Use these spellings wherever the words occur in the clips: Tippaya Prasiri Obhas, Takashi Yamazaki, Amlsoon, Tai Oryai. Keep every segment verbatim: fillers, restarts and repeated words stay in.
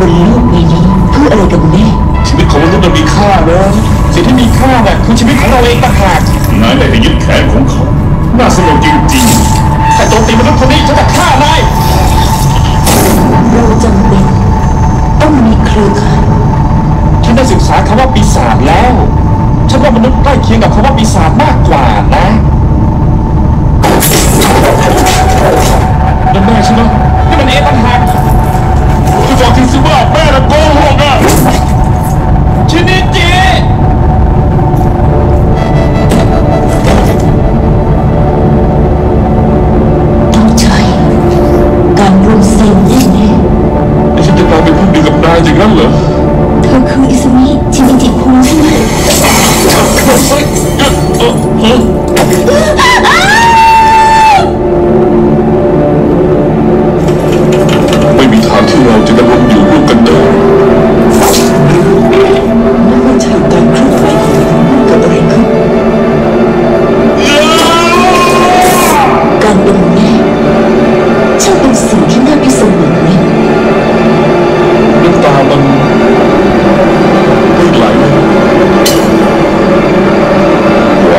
บนโลกใบนี้เพื่ออะไรกันแน่ชีวิตของมนุษย์มันมีค่านะสิ่งที่มีค่าน่ะคือชีวิตของเราเองต่างหากนายได้ไปยึดแขนของเขาน่าสลดจริงๆแต่โจมตีมนุษย์คนนี้ฉันจะฆ่านายเราจำเป็นต้องมีเครือข่ายฉันได้ศึกษาคำว่าปีศาจแล้วฉันว่ามนุษย์ใกล้เคียงกับคำว่าปีศาจมากกว่านะนั่นแม่ใช่ไหมนี่มันเอฟปัญหาคือบอกทีสิว่าแม่เราโกหกอ่ะชินิจิต้องใช้การรวมเสียงยิ่งแน่ฉันจะกลายเป็นผู้เดียวกับนายอย่างนั้นเหรอเธอคืออิซุมิชินิจิคุงใช่ไหมไม่มีทางที่เราจะดำรงอยู่ร่วมกันได้ไม่ใช่การเคลื่อนไหวเกิดอะไรขึ้นการเป็นแม่ช่างเป็นสิ่งที่น่าพิศวงเลยน้ำตามันไม่ไหลแ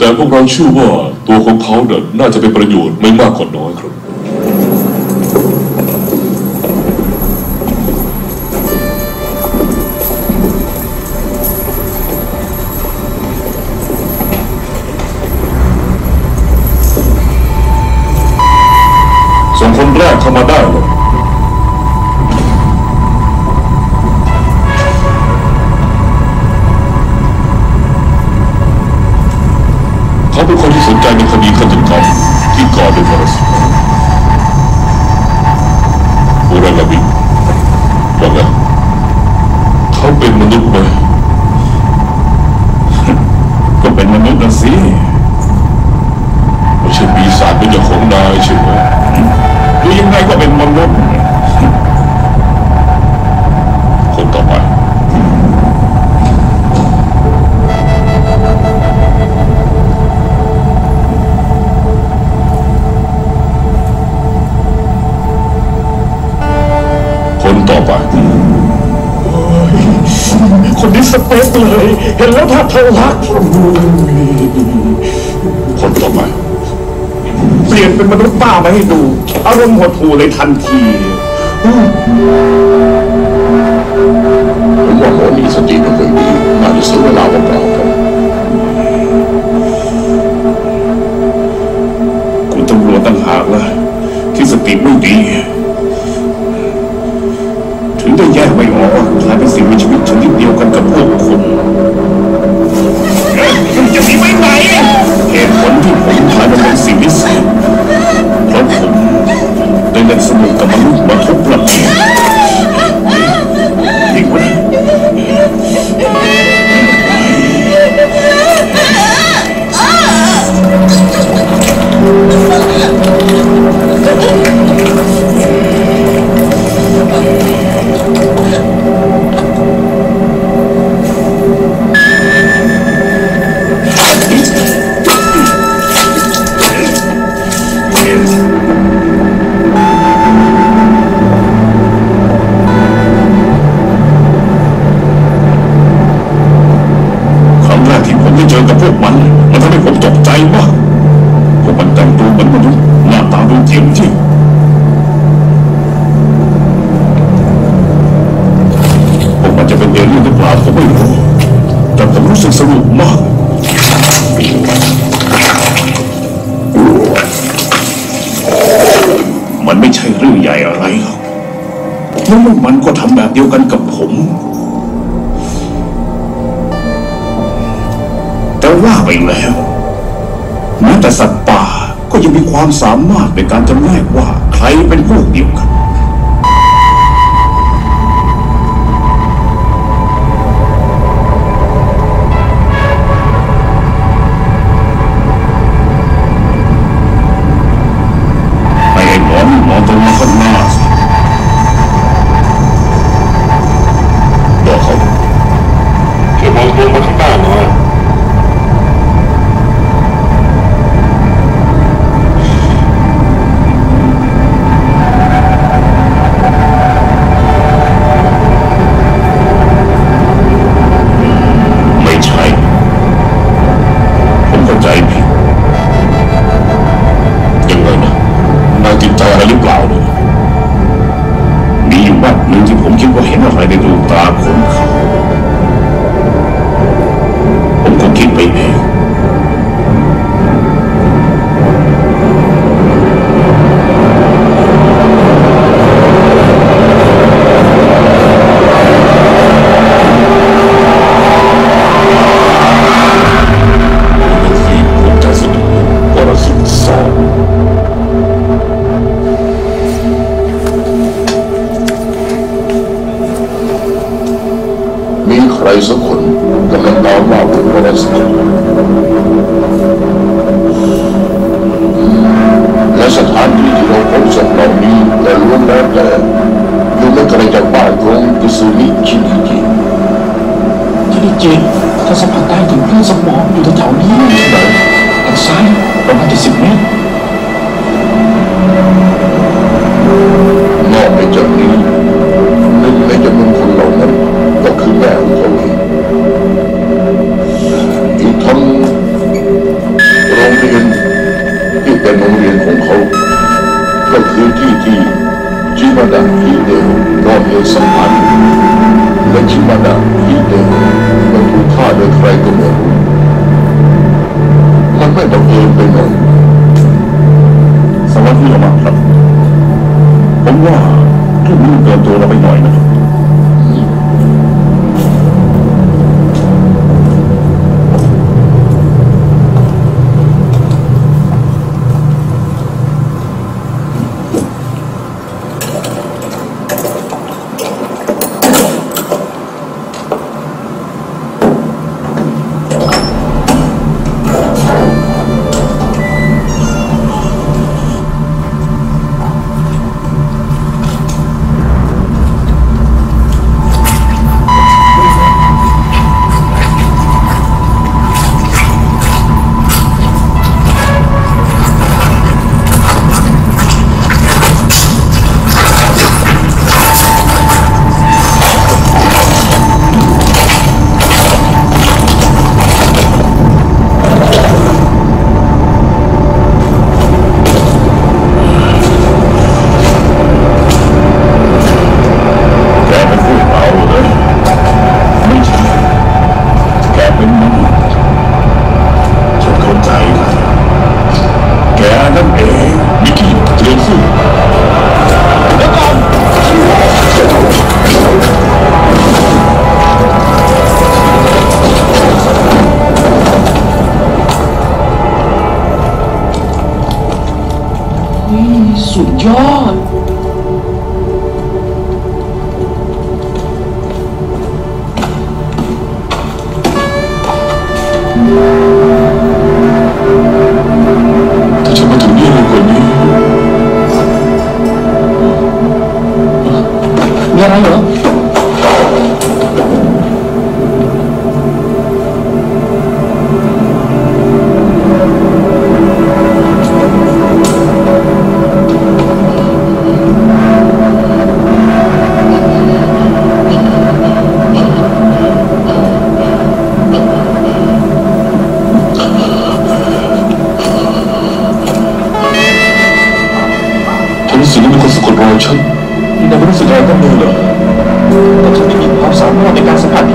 ต่พวกเราเชื่อว่าตัวของเขาเนี่ยน่าจะเป็นประโยชน์ไม่มากกว่าน้อยครับสองคนแรกเข้ามาได้เลยทุกคนที่สนใจในคดีฆาตกรรมที่ก่อโดยฟอร์สโอราลาบิว่าไงเขาเป็นมนุษย์ไหมก็เป็นมนุษย์นะสิไม่ใช่ปีศาจเป็นเจ้าของนายใช่ไหมหรือยังไงก็เป็นมนุษย์คนต่อไปต่อไปคนนี้สเปซเลยเห็นแล้วถ้าเธอรักคนต่อไปเปลี่ยนเป็นมนุษย์ป้ามาให้ดูอารมณ์หดหู่เลยทันทีผมว่าหมอมีสติเป็นคนดีอาจจะเสียเวลาเปล่าๆคุณตำรวจต่างหากล่ะที่สติไม่ดีได้แยกไว้ออกกลายเป็นสิ่งมีชีวิตชนิดเดียวกันกับพวกคุณจะหนีไปไหนเหตุผลที่ผมกลายมาเป็นสิ่งวิเศษเพราะผมได้เล่นสนุกกับมนุษย์มาทุกประเภทจริงไหมครั้งแรกที่ผมได้เจอกับพวกมันมันทำให้ผมตกใจมากผ ว่ามันแต่งตัวเหมือนมนุษย์หน้าตาดูเจียมจริงพวกมันจะเป็นเอเลี่ยนหรือเปล่าก็ไม่รู้แต่ผมรู้สึกสนุกมากมันไม่ใช่เรื่องใหญ่อะไรหรอกแล้วมันก็ทำแบบเดียวกันกับผมแต่ว่าไปแล้วแม้แต่สัตว์ป่าก็ยังมีความสามารถในการจำแนกว่าใครเป็นพวกเดียวกัน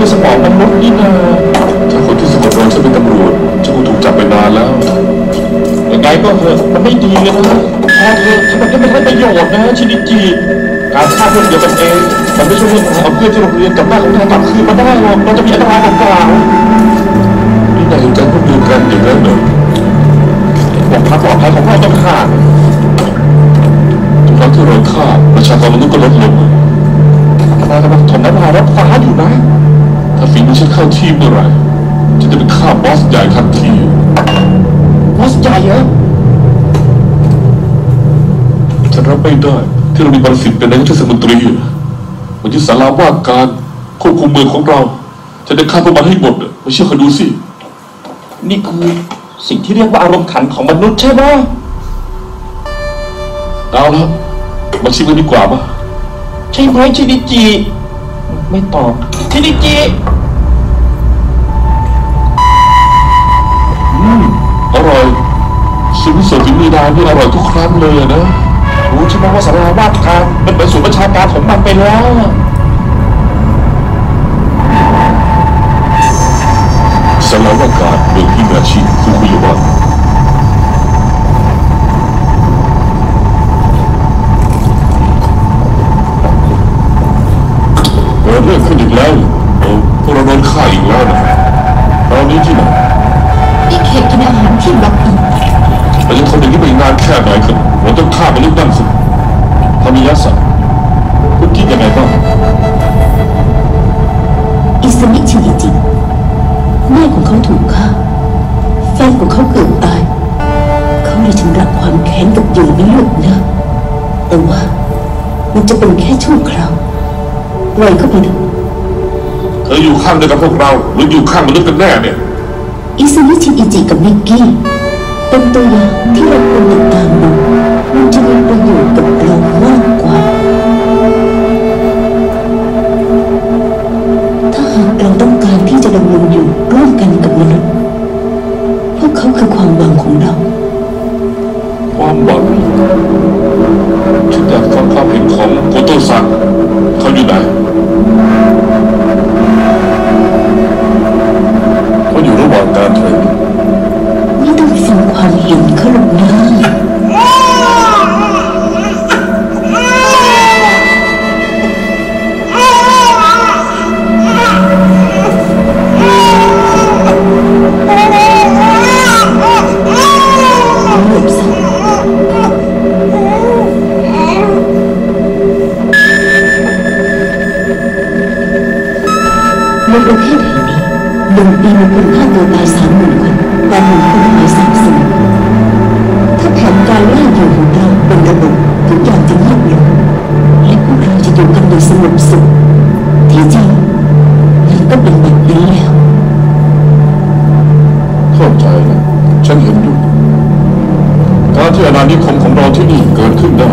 ด้วยสมองมนุษย์นี่นะถ้าคนที่สะกดรอยฉันเป็นตำรวจฉันคงถูกจับไปนานแล้วยังไงก็เถอะมันไม่ดีเลยนะแพ้เธอฉันมันไม่ได้ประโยชน์นะชินิจิการฆ่าเพื่อนเดียวกันเองมันไม่ช่วยเรื่องของเพื่อนที่โรงเรียนกลับบ้านของเธอกลับคืนมาได้หรอกเราจะมีอันตรายเปล่าๆนี่นายถึงจะพูดเดียวกันอย่างนั้นเหรอบอกพักปลอดภัยของเราต้องฆ่าทุกครั้งที่เราฆ่าประชากรมนุษย์ก็ลดลงเรากำลังถมน้ำลายรับฟ้าอยู่นะถ้าฝีมือฉันเข้าที่เมื่อไหร่ฉันจะเป็นข้าบอสใหญ่ทันทีบอสใหญ่เหรอฉันรับไม่ได้ที่เรามีบริษัทเป็นนายกเทศมนตรีมันยึดสาราว่าการควบคุมเมืองของเราจะได้ฆ่าพวกมันให้หมดไม่เชื่อเขาดูสินี่คือสิ่งที่เรียกว่าอารมณ์ขันของมนุษย์ใช่ไหมเอาละมาชิมกันดีกว่าปะใช่ไหมชินิจิไม่ตอบชินิจิอืมอร่อยชิมิโซะฝีมือดาวนี่อร่อยทุกครั้งเลยนะรู้ใช่ไหมว่าสาราว่าการมันเป็นศูนย์ประชาการของมันไปแล้วสาราว่าการเมืองฮิมาชิฟุกุยามะเรื่องขึ้นอีกแล้วพวกเราโดนฆ่าอีกแล้วนะตอนนี้ที่ไหนนี่เขตกินอาหารที่บักอีกแต่ยังคนอย่างนี้ไปนานแค่ไหนครับเราต้องฆ่าไปเรื่องนั้นสิทำมีลักษณะคุณคิดยังไงบ้างอิสมิชิริจิแม่ของเขาถูกฆ่าแฟนของเขาเกือบตายเขาเลยชำระความแค้นกับเหยื่อไม่หยุดนะแต่ว่ามันจะเป็นแค่ชั่วคราวปล่อยเข้าไปดูเธออยู่ข้างเดียวกับพวกเราหรืออยู่ข้างมนุษย์กันแน่เนี่ยอิซุมิชิอิจิกับมิกกี้เป็นตัวอย่างที่เราควรติดตามดูมันจะมีประโยชน์กับเรามากกว่าถ้าหากเราต้องการที่จะดำรงอยู่ร่วมกันกับมนุษย์พวกเขาคือความหวังของเราความหวังฉันอยากฟังความเห็นของโกโตซังเขาอยู่ไหนเขาอยู่ระหว่างการเทรนไม่ต้องฟังความเห็นเขาหรอกนะในประเทศแห่งนี้หนึ่งปีมีคนฆ่าตัวตายสามหมื่นคนแต่หนึ่งคนตายสามสิบถ้าแผนการล่าเหยื่อของเราเป็นระบบทุกอย่างจะเงียบลงและพวกเราจะอยู่กันโดยสงบสุขที่จริงมันก็เป็นแบบนี้แล้วเข้าใจนะฉันเห็นด้วยการที่อาณานิคมของเราที่นี่เกิดขึ้นได้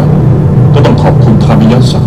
ก็ต้องขอบคุณทามิยะซัง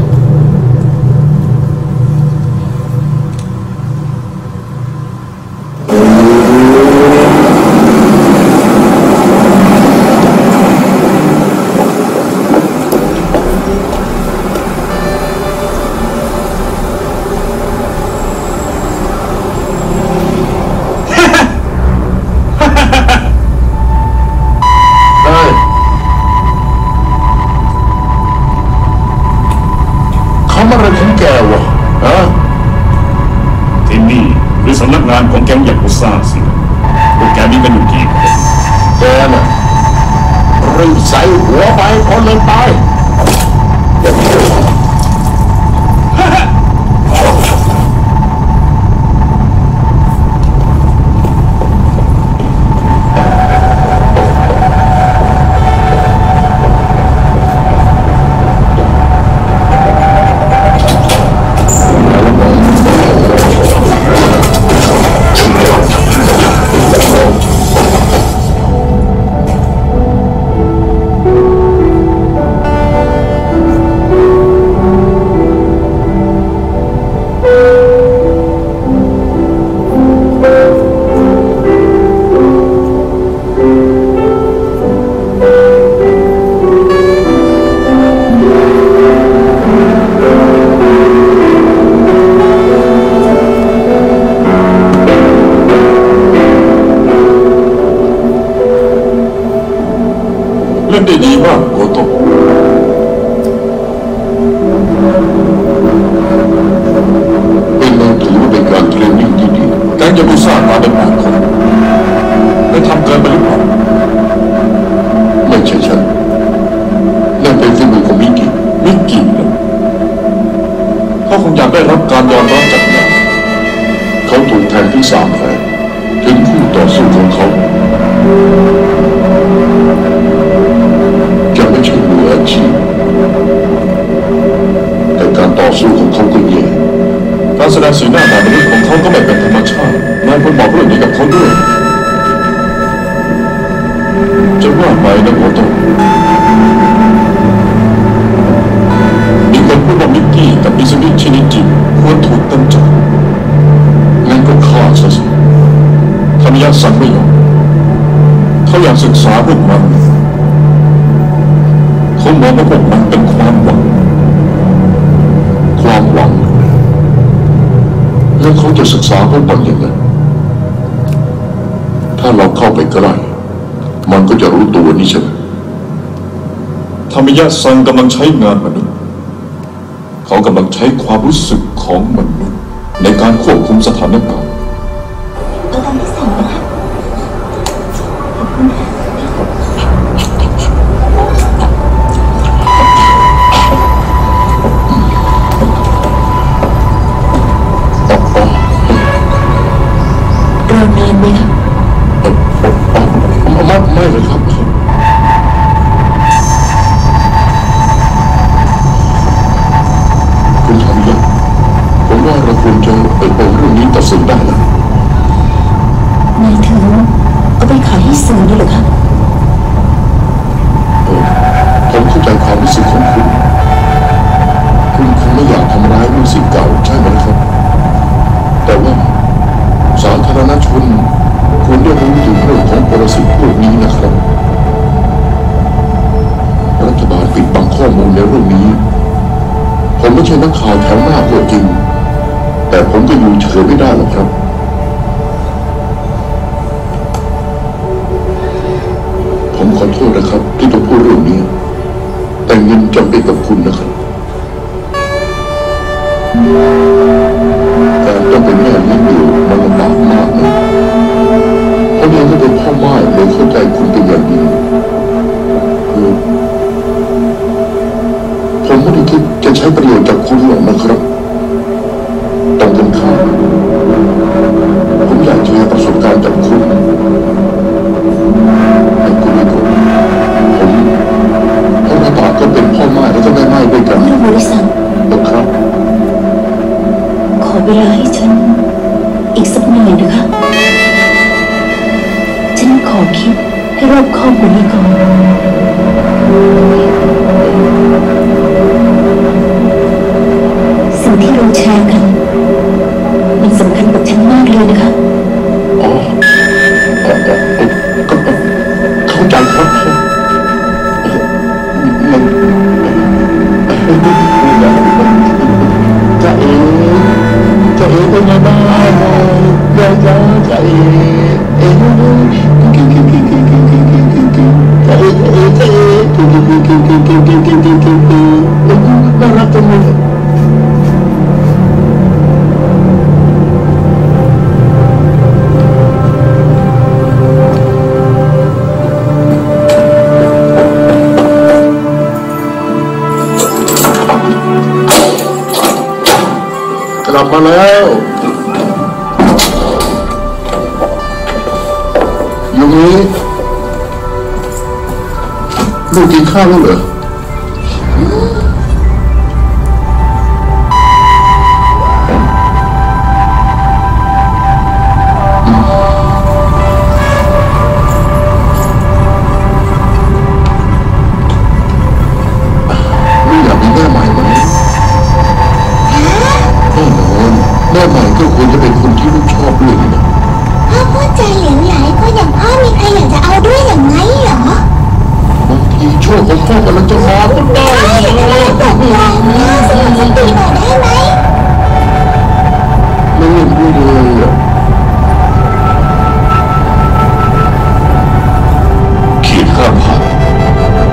เล่นได้ดีมากโกโต้เป็นการถือว่าเป็นการเทรนนิ่งที่ดีแต่จะไม่สร้างมาเป็นอาชีพและทำเกินไปหรือเปล่าไม่ใช่ฉันนั่นเป็นฝีมือของมิกกี้มิกกี้นะเขาคงอยากได้รับการยอมรับจากนายเขาถูกแทงที่สามแผลถึงคู่ต่อสู้ของเขาจะไม่ใช่มืออาชีพแต่การต่อสู้ของเขาก็เย่การแสดงสีหน้าแบบนี้ของเขาก็ไม่เป็นธรรมชาตินายควรบอกเรื่องนี้กับเขาด้วยจะว่าไปนะโมโตะมีคนพูดว่ามิกกี้กับอิซามิชินิจิควรถูกกำจัดงั้นก็ฆ่าซะสิทำยาสั่งไม่ยอมเขาอยากศึกษาพวกมันเขามองว่าพวกมันเป็นความหวังความหวังแล้วเขาจะศึกษาพวกมันยังไงถ้าเราเข้าไปใกล้มันก็จะรู้ตัวนี่ใช่ไหมธรรมยะซังกำลังใช้งานมนุษย์เขากำลังใช้ความรู้สึกของมนุษย์ในการควบคุมสถานการณ์กำลังที่สั่งนะคะขอบคุณค่ะเราเนียนไหมคะไม่ไม่เลยครับคุณทำยังผมว่าเราควรจะไปเป็นเรื่องนี้ตัดสินได้แล้วนายถือเอาไปขายให้สื่อนี่หรือคะผมเข้าใจความรู้สึกของคุณคุณคงไม่อยากทำร้ายลูกศิษย์เก่าใช่ไหมครับแต่ว่าสาธารณชนคุณได้รู้ถึงเรื่องของปรสิตพวกนี้นะครับรัฐบาลปิดบังข้อมูลในเรื่องนี้ผมไม่ใช่นักข่าวแถวหน้าตัวจริงแต่ผมก็อยู่เฉยไม่ได้หรอกครับผมขอโทษนะครับที่ต้องพูดเรื่องนี้แต่เงินจำเป็นกับคุณนะครับการต้องเป็นแม่เลี้ยงเดี่ยวมันลำบากมากนะเขาเองก็เป็นพ่อไม้เลยเข้าใจคุณเป็นอย่างดีคือผมไม่ได้คิดจะใช้ประโยชน์จากคุณหรอกนะครับตรงกันข้ามผมอยากแชร์ประสบการณ์จากคุณให้คุณได้รู้ผมผมกับตาก็เป็นพ่อไม้แล้วก็แม่ไม้ด้วยกันไม่รู้สั่งนะครับขอเวลาให้ฉันอีกสักหน่อยนะคะฉันขอคิดให้รอบคอบกว่านี้ก่อนสิ่งที่เราแชร์กันมันสำคัญกับฉันมากเลยนะคะอ๋อเข้าใจครับจะเอ๋จะเอ๋เป็นยังไงจะจะจะเอ๋เออกินกินกินกินกินกินกินกินกินเออเออเออกินกินกินกินกินกินกินกินกินกินกินน่ารักจังเลยกลับมาแล้วลูกกินข้าวแล้วเหรอไม่อยากมีแม่ใหม่ไหมแน่นอนแม่ใหม่ก็ควรจะเป็นคนที่ลูกชอบด้วยนะพ่อพูดใจเหลวไหลก็อย่างพ่อมีใครอยากจะเอาด้วยอย่างไงเหรอบางทีช่วงของพ่อกำลังจะมาคุณได้เลยตกใจนะสมองตีหน่อยได้ไหมไม่เห็นด้วยเลยขีดข้ามผ่าน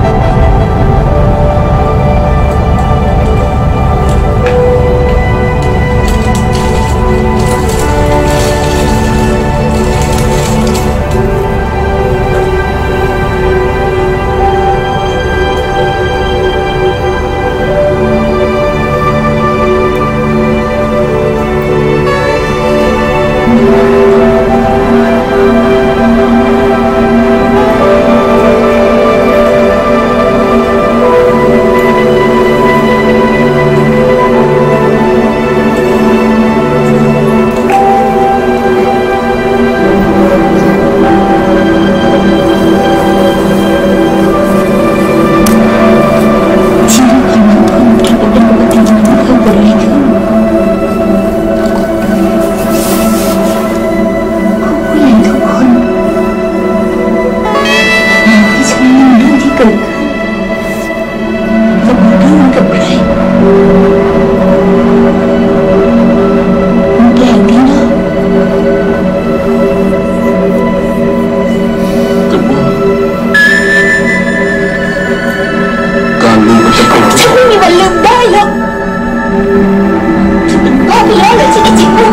ไปแล้วเหรอชินิจิบุ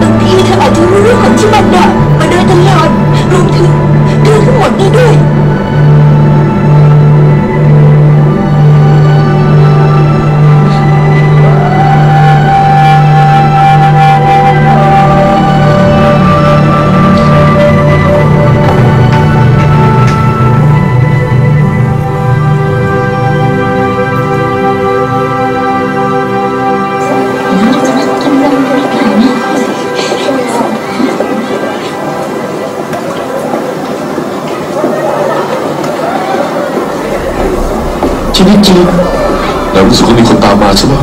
บางทีเธออาจจะรู้เรื่องของชิบันดะมาโดยตลอดรวมถึงเรื่องทั้งหมดนี้ด้วยจริงเรารู้สึกว่ามีคนตามมาใช่ไหม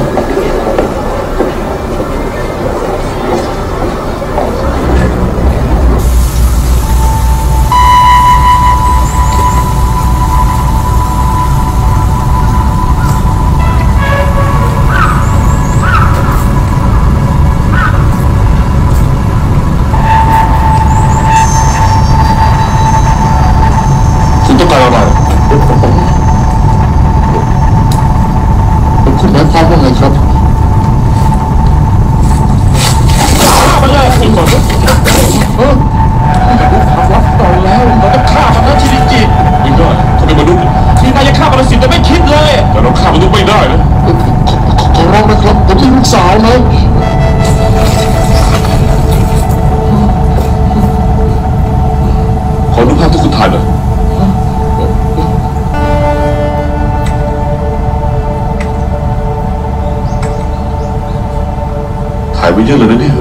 เยอะเลยนะเนี่ย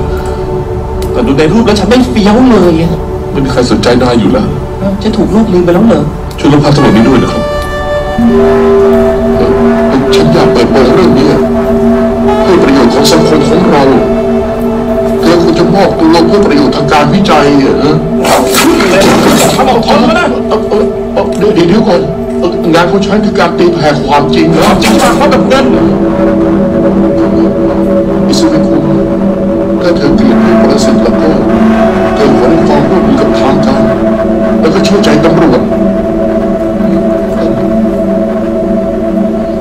แต่ดูในรูปแล้วฉันไม่เฟี้ยวเลยไม่มีใครสนใจนายอยู่แล้วจะถูกลูกลืมไปแล้วเหรอช่วยลบภาพทั้งหมดนี้ด้วยนะครับฉันอยากเปิดเผยเรื่องนี้เพื่อประโยชน์ของสังคมของเราเธอควรจะมอบตัวลงเพื่อประโยชน์ทางการวิจัยนะทำออกทนมานะเดี๋ยวเดี๋ยวก่อนงานเขาใช้คือการตีแผ่ความจริงความจริงจากเขาแบบนั้นอิสุวิคุถ้าเธอเกลียดผู้ประสิทธิ์แล้วก็เธอขอความร่วมมือกับทางการแล้วก็เชื่อใจตำรวจ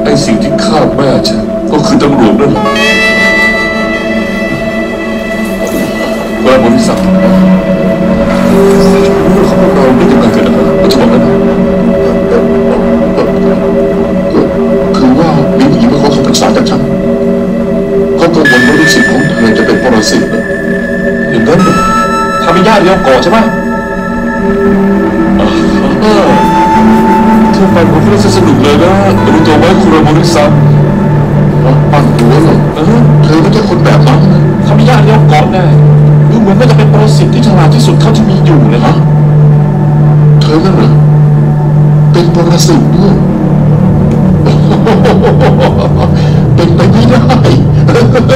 ไอสิ่งที่ฆ่าแม่ฉันก็คือตำรวจนั่นแหละเวลาบริษัทเขาบอกเราไม่จำเป็นเกิดอะไรก็จะบอกนั่นคือว่ามีผู้หญิงมาขอคำปรึกษาจากฉันเขากังวลว่าลูกศิษย์ของเธอจะเป็นปรสิตอย่างนั้นทำให้ญาติเรียกก่อใช่ไหมเธอไปผมก็จะสนุกเลยนะรู้ตัวไหมคุโรโมริซังปั่นหัวเลยเธอไม่ใช่คนแบบนั้นทำให้ญาติเรียกก่อแน่ดูเหมือนว่าจะเป็นปรสิตที่ฉลาดที่สุดเท่าที่มีอยู่เลยนะเธอนั่นเหรอเป็นปรสิตด้วยเป็นไปไม่ได้ไม่ได้เจ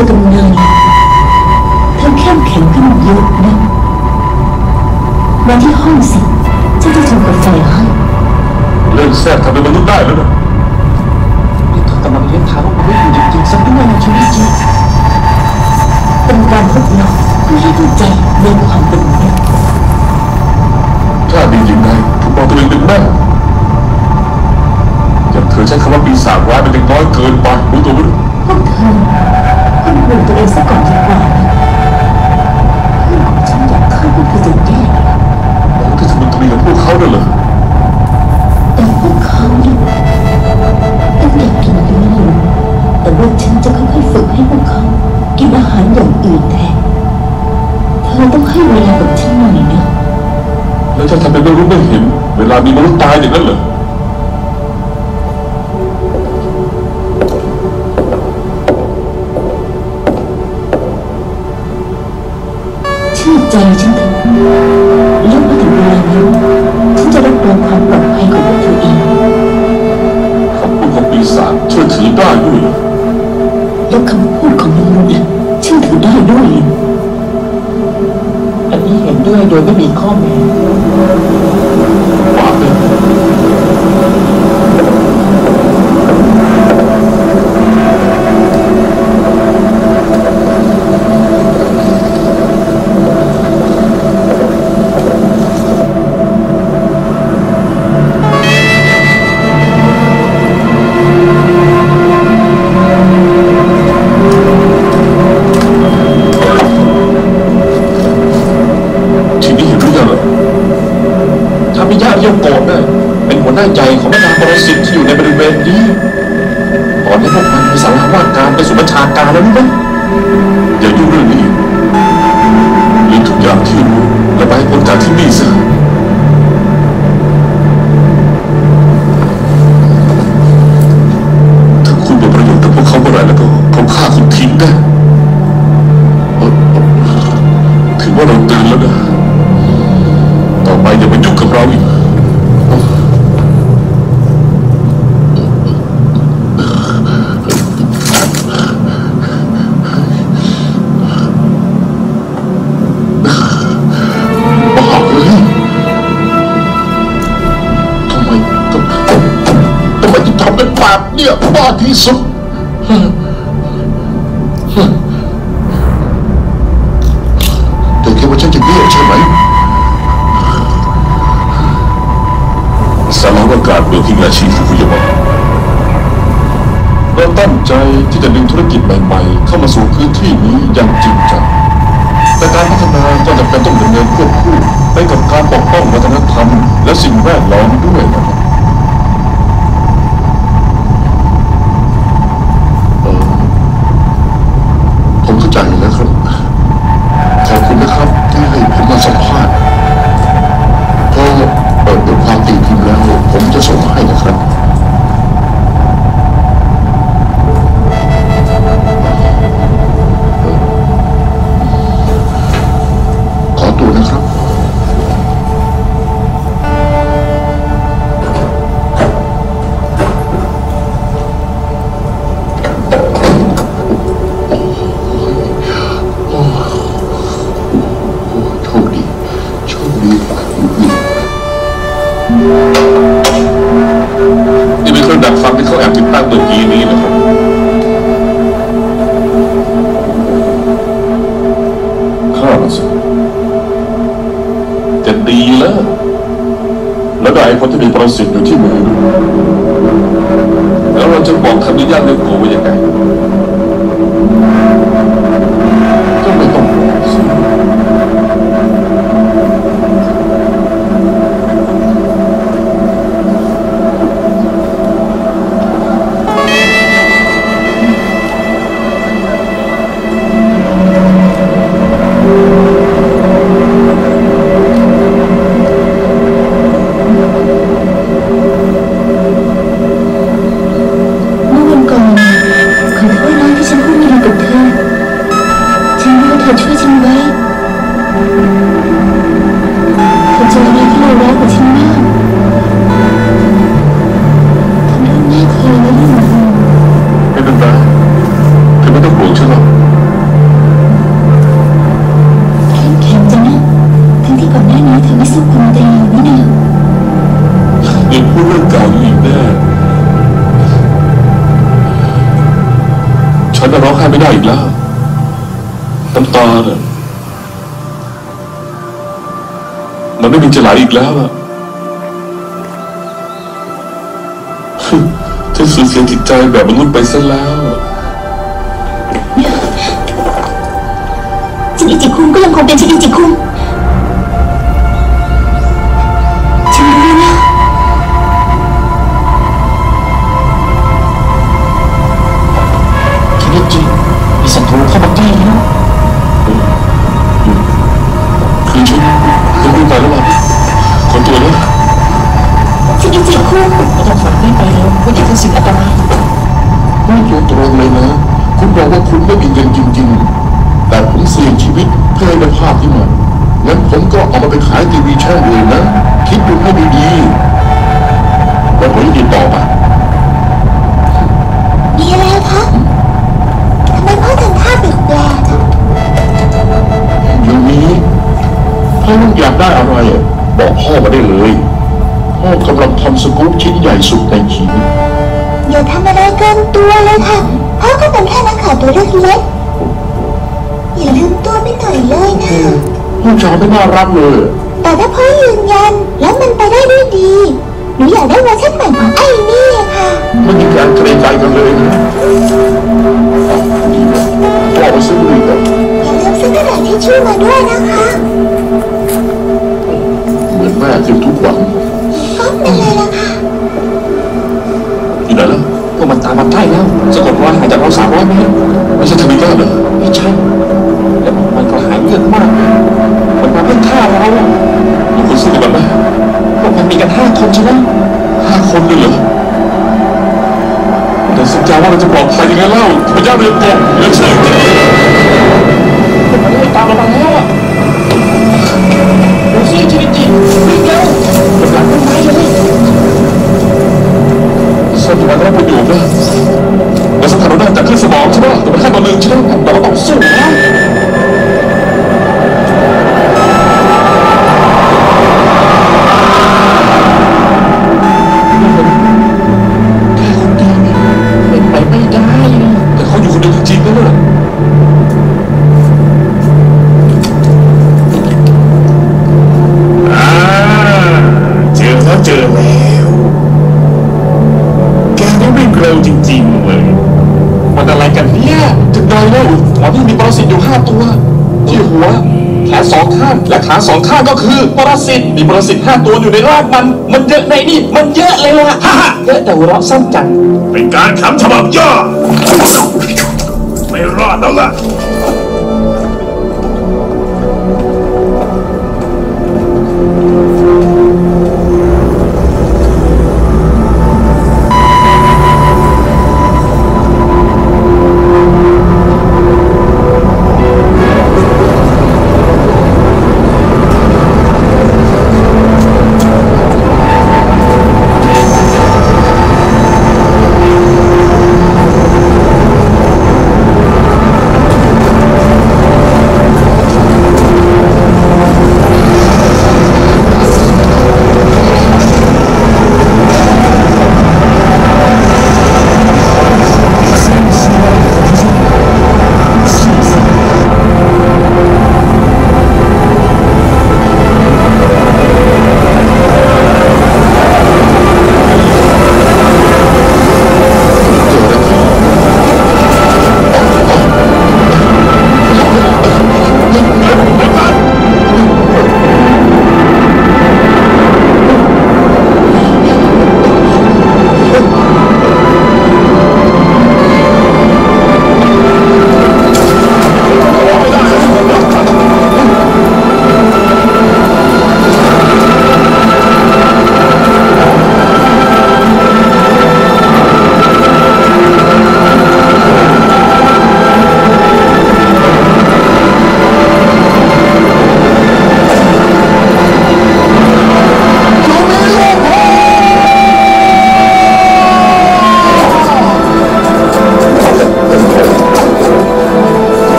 อกันนานเธอเข้มแข็งขึ้นเยอะนะมาที่ห้องสิฉันจะทำกาแฟให้เรื่องแซ่บทำเป็นมนุษย์ได้แล้วนะนี่เธอกำลังเลี้ยงทารกด้วยอยู่จริงๆสักด้วยนะชินิจิเป็นการทดลองเพื่อให้ดูใจในความเป็นมนุษย์ถ้าดีจริงได้ถูกมองตัวเองเป็นแม่อย่างเธอใช้คำว่าปีศาจร้ายเป็นเด็กน้อยเกินไปรู้ตัวไหมพวกเธอให้ดูตัวเองสักก่อนดีกว่าฉันอยากเข้าไปพิจารณามีกับพวกเขาด้วยเหรอแต่พวกเขาเนี่ยตั้งแต่กินนี้อยู่แต่ว่าฉันจะค่อยๆฝึกให้พวกเขากินอาหารอย่างอื่นแทนเธอต้องให้เวลากับฉันหน่อยนะแล้วจะทำเป็นไม่รู้ไม่เห็นเวลามีมนุษย์ตายอย่างนั้นเหรอเชื่อใจฉันเถอะฉันจะรับรองความปลอดภัยของพวกเธอเองคำพูดของปีศาจเชื่อถือได้ด้วยแล้วคำพูดของมนุษย์เชื่อถือได้ด้วยอันนี้เห็นด้วยโดยไม่มีข้อแม้ บัญชาการแล้วนี่นะอย่ายุ่งเรื่องนี้ลืมทุกอย่างที่รู้และไปพ้นจากที่นี่ซะถ้าคุณเป็นประโยชน์กับพวกเขาเมื่อไรแล้วก็เขาฆ่าคุณทิ้งได้ถือว่าเราตื่นแล้วนะต่อไปอย่าไปยุ่งกับเราอีกเนี่ยบ้าที่สุดเธอคิดว่าฉันจะเงียบใช่ไหมสารวัตรการเมืองที่อาชีพผู้ยมเราตั้งใจที่จะดึงธุรกิจใหม่ๆเข้ามาสู่พื้นที่นี้อย่างจริงจังแต่การพัฒนาจะจำเป็นต้องดำเนินควบคู่ไปกับการปกป้องวัฒนธรรมและสิ่งแวดล้อมด้วยนะครับจะไหลอีกแล้วอะฉันสูญเสียจิตใจแบบมนุษย์ไปซะแล้วชินิจิคุงก็ยังคงเป็นชินิจิคุงฉันรู้แล้วชินิจิมีศัตรูเข้ามาใกล้แล้วคือฉันต้องวิ่งไปแล้วล่ะคนตัวนี้ชินิจิคุงไม่ต้องฝันไม่ไปแล้วว่าจะเป็นสิ่งอันตรายไม่โยนตรงเลยนะคุณบอกว่าคุณไม่มีเงินจริงๆแต่ผมเสี่ยงชีวิตเพื่อให้ได้ภาพที่มันงั้นผมก็เอามาไปขายทีวีช่องอื่นนะคิดดูให้ดีๆแล้วผมจะติดต่อไปมีอะไรคะทำไมพ่อทำท่าแปลกๆคะเดี๋ยวนี้ถ้าลูกอยากได้อะไรบอกพ่อมาได้เลยพ่อกำลังทำสกู๊ปชิ้นใหญ่สุดในชีวิตอย่าทำอะไรเกินตัวเลยค่ะพ่อก็เป็นแค่นักข่าวตัวเล็กๆอย่าลืมตัวไม่หน่อยเลยนะลูกชายไม่น่ารักเลยแต่ถ้าพ่อยืนยันแล้วมันไปได้ด้วยดีหนูอยากได้เวอร์ชันใหม่ของไอ้นี่ค่ะไม่มีการเกรงใจกันเลยนะพ่อไปซื้อดีกว่าอย่าลืมซื้อกระดาษทิชชู่มาด้วยนะคะเหมือนแม่เก็บทุกวันก็เป็นเลยล่ะค่ะอยู่ไหนล่ะพวกมันตามมาใกล้แล้ว สะกดรอยหายจากเราสามร้อยเมตรไม่ใช่ทวิตเตอร์เลยไม่ใช่แล้วมันก็หายเยอะมากมันมาเพื่อฆ่าเราอยู่คุณสู้กันไหมพวกมันมีกันห้าคนใช่ไหมห้าคนเลยเหรอแต่สัญญาว่าเราจะปลอดภัยยังไงเล่าพระเจ้าเรียนตัวเรียนเชิงดีมันไม่ตามเรามาแล้วอ่ะดูสิชีวิตจริงวิ่งแล้วกำลังเป็นไม้เลยส่วนที่มันได้ประโยชน์นะเราสังหารได้จากขึ้นสมองใช่ไหมแต่ไม่ใช่ตัวหนึ่งใช่ไหมเราก็ต้องสู้นะขาสองข้างก็คือปรสิตมีปรสิตห้าตัวอยู่ในรากมันมันเยอะในนี่มันเยอะเลยล่ะฮ่าฮ่าเยอะแต่หัวเราะสั้นจังเป็นการขำฉบับย่อไม่รอดแล้วล่ะ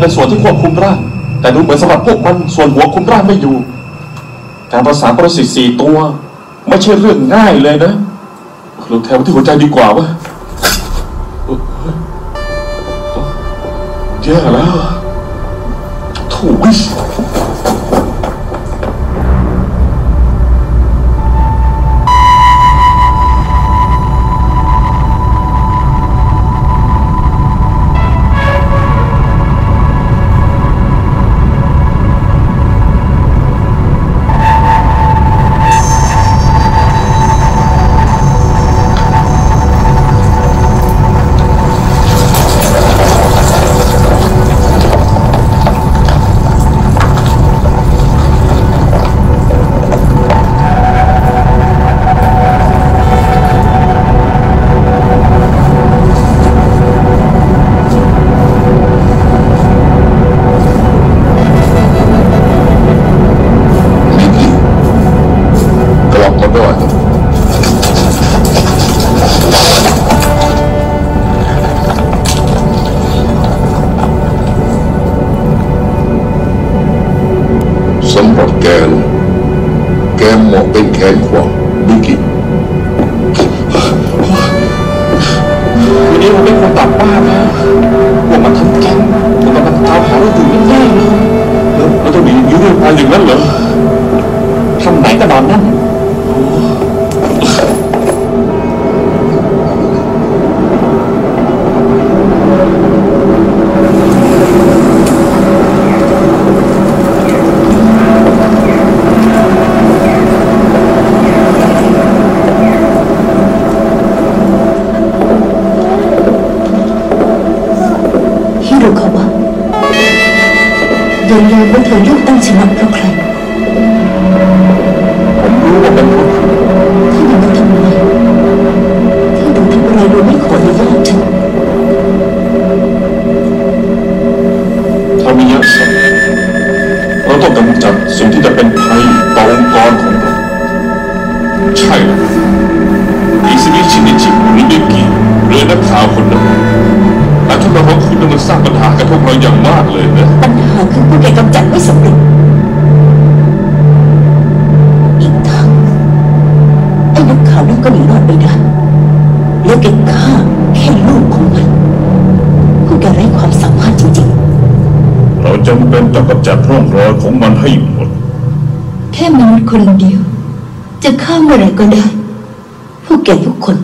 เป็นส่วนที่ควบคุมร่างแต่ดูเหมือนสมบัติพวกมันส่วนหัวคุมร่างไม่อยู่การประสานประสิทธิ์สี่ตัวไม่ใช่เรื่องง่ายเลยนะหลบแถวที่หัวใจดีกว่าวะแย่แล้วถูกวิ คนต่างบ้านนะพวกมันทำแก๊งพวกมันทำตามหาเราอยู่ไม่ได้เลยเราต้องหนีอยู่ด้วยกันอย่างนั้นเหรอทำไหนก็นอนนั่นอย่าลืมว่าเธอลูกตั้งชนะเพราะใครผมรู้ว่าเป็นคนที่หนูทำอะไรที่หนูทำอะไรโดยไม่ขออนุญาตฉันถ้ามีเยอะสักเราต้องกำจัดสิ่งที่จะเป็นภัยต่อองค์กรของเราใช่หรืออิซุมิชินิจิคุริเดกิเรือนักข่าวคนนั้นและทุกคนของคุณมันสร้างปัญหากับพวกเราอย่างมากเลยนะปัญหาคือพวกแกกำจัดไม่สำเร็จอีกทั้งไอ้นักข่าวนั่นก็หนีรอดไปได้แล้วแกฆ่าแค่ลูกของมันพวกแกไร้ความสามารถจริงๆเราจำเป็นต้องกำจัดร่องรอยของมันให้หมดแค่มนุษย์คนเดียวจะฆ่าเมื่อไหร่ก็ได้พวกแกทุกคน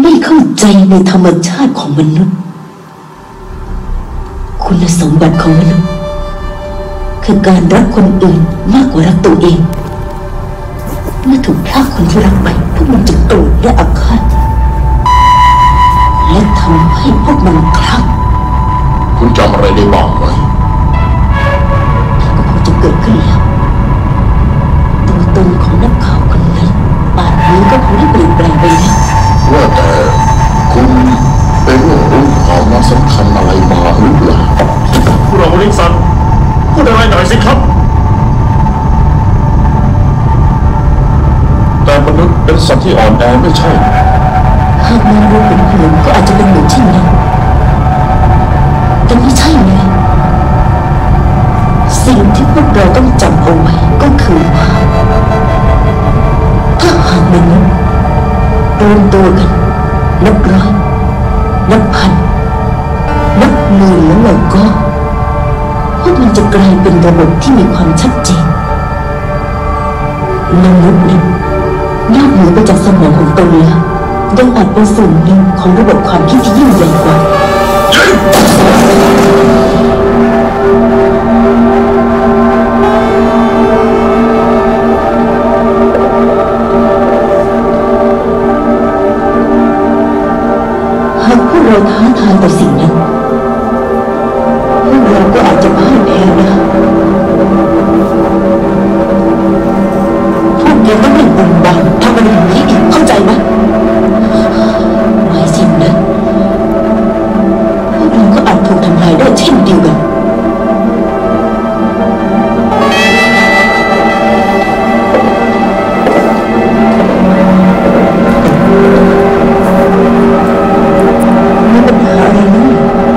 ไม่เข้าใจในธรรมชาติของมนุษย์คุณสมบัติของมนุษย์คือการรักคนอื่นมากกว่ารักตัวเองเมื่อถูกพลาดคนที่รักไปพวกมันจะโกรธและอาฆาตและทำให้พวกมันคลั่งคุณจำอะไรได้บ้างไหมก็คงจะเกิดขึ้นแล้วตัวตนของนักข่าวคนนั้นป่านนี้ก็คงได้เปลี่ยนแปลงไปแล้วว่าแต่คุณเป็นเรื่องรู้ข่าวมาสำคัญอะไรมาหรือเปล่าผู้เราบริษัทพูดอะไรหน่อยสิครับแต่มนุษย์เป็นสัตว์ที่อ่อนแอไม่ใช่หากมันรู้เป็นคนก็อาจจะเป็นเหมือนที่นั้นแต่ไม่ใช่ไงสิ่งที่พวกเราต้องจำเอาไว้ก็คือว่าถ้าหากมนุษย์รวมตัวกันนับร้อยนับพันนับหมื่นแล้วเราก็พวกมันจะกลายเป็นระบบที่มีความชัดเจนมนุษย์นั้นนอกเหนือไปจากสมองของตนแล้วยังอาจเป็นส่วนหนึ่งของระบบความคิดที่ยิ่งใหญ่กว่าเราท้าทายต่อสิ่งนั้นพวกเราก็อาจจะพ่ายแพ้นะพวกแกต้องเป็นบุญบาปทำอะไรอย่างนี้อีกเข้าใจไหมหมายสิ่งนั้นพวกเราก็อาจถูกทำลายได้เช่นเดียวกันThank you.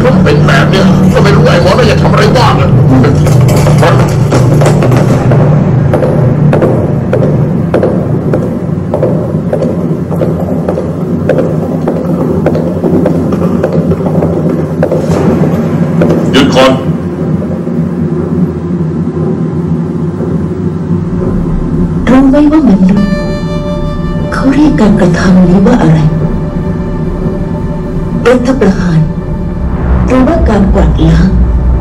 เขาเป็นแบบเนี้ยก็ไม่รู้ไอ้หมอน่าจะทำอะไรบ้างอ่ะหยุดก่อนเราไม่ว่ามันรู้เขาเรียกการกระทำนี้ว่าอะไรรัฐประหารหรือว่าการกวาดล้าง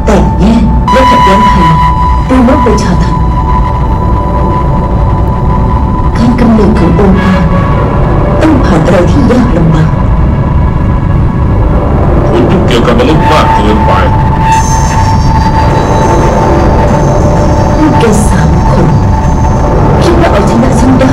แตกแยกและขัดแย้งภายในหรือว่าประชาธิปไตยการกำเนิดขององค์กรต้องผ่านอะไรที่ยากลำบากคุณยุ่งเกี่ยวกับมนุษย์มากเกินไปลูกแกสามคนคิดว่าเอาชนะฉันได้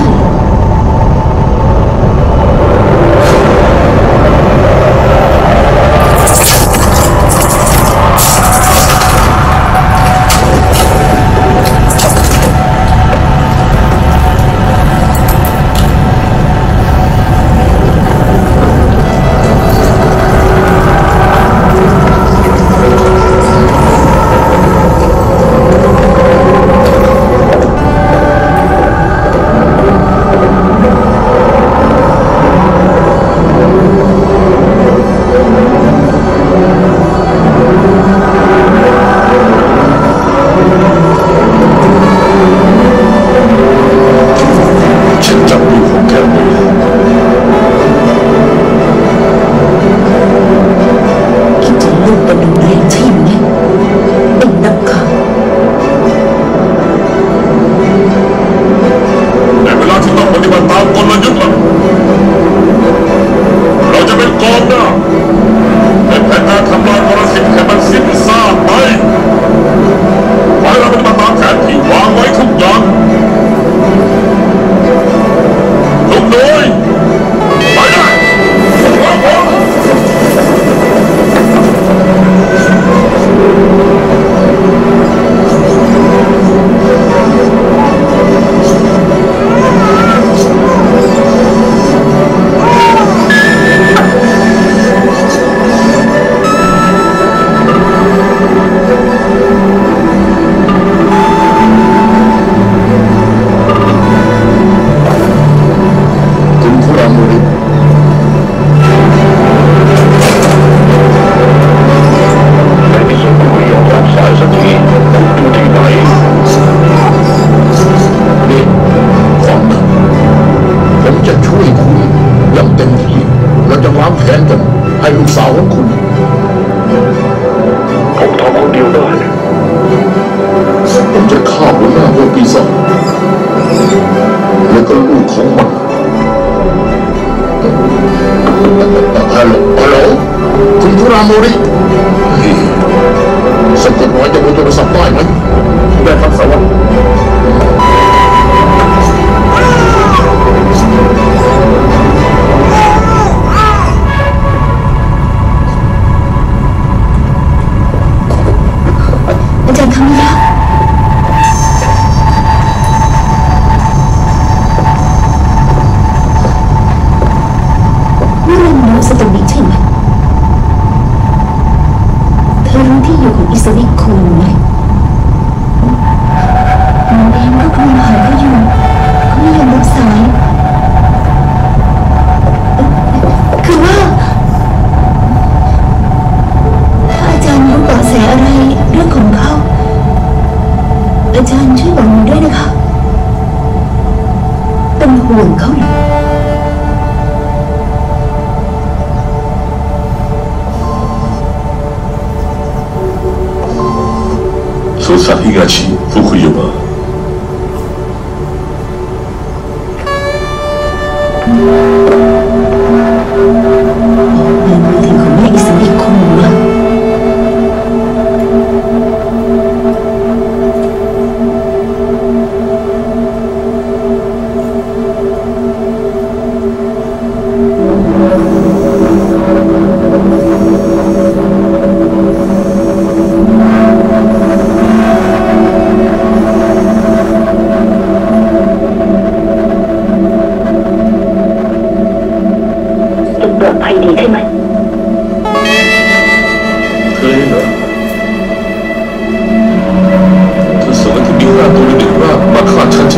ฉัน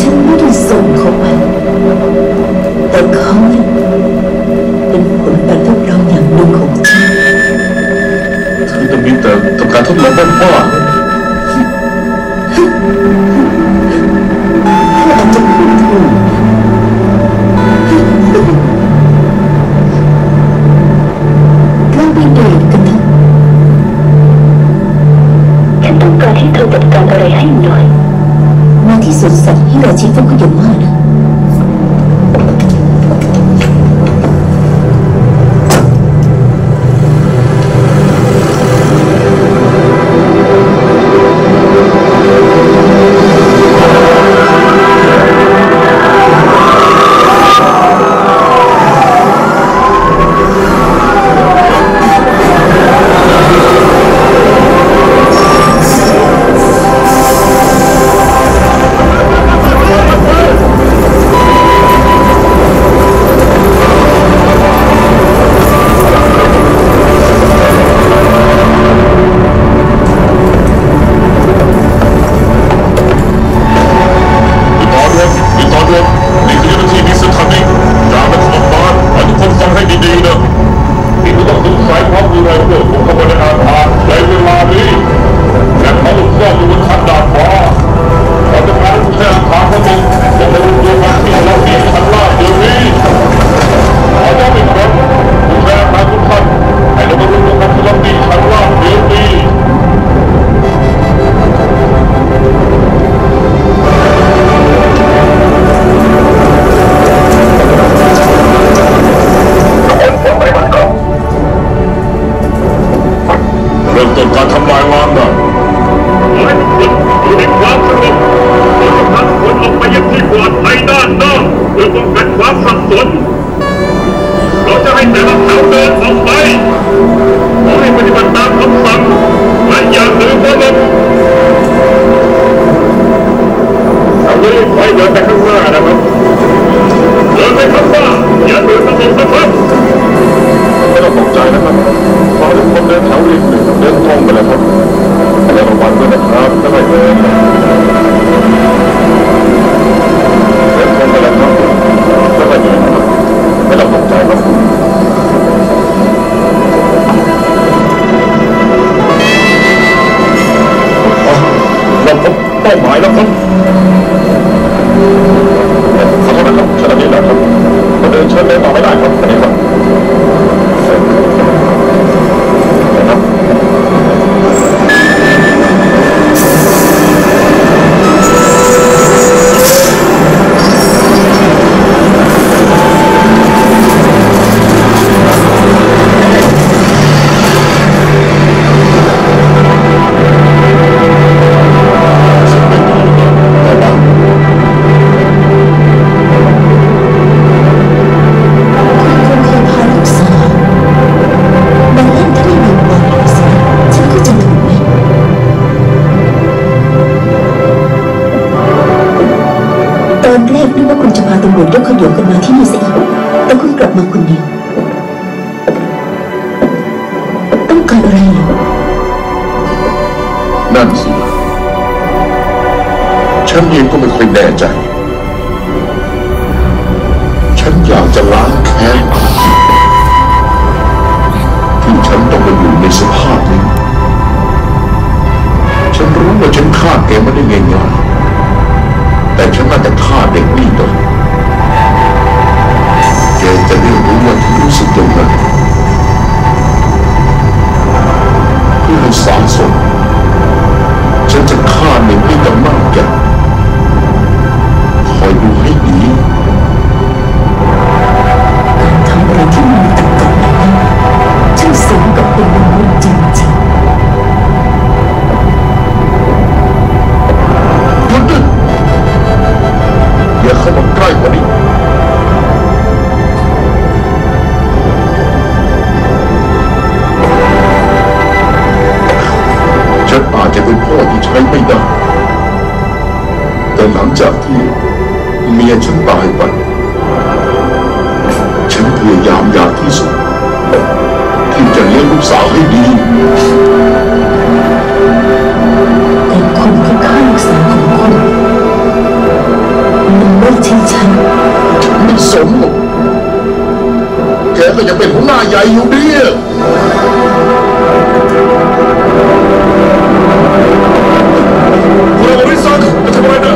ฉันไม่ได้ส่งเขาไปแต่เขาเป็นผลการทดลองอย่างหนึ่งของฉันเธอต้องมีแต่ทำการทดลองบ้าๆเธออาจจะพูดถูกสุดสัตว์ที่เราชี้ต้องขยันมากนะแต่คนข้างๆสามคน สมแกก็ยังเป็นหัวหน้าใหญ่อยู่ดีคุณอริสักจะทำอะไรนะ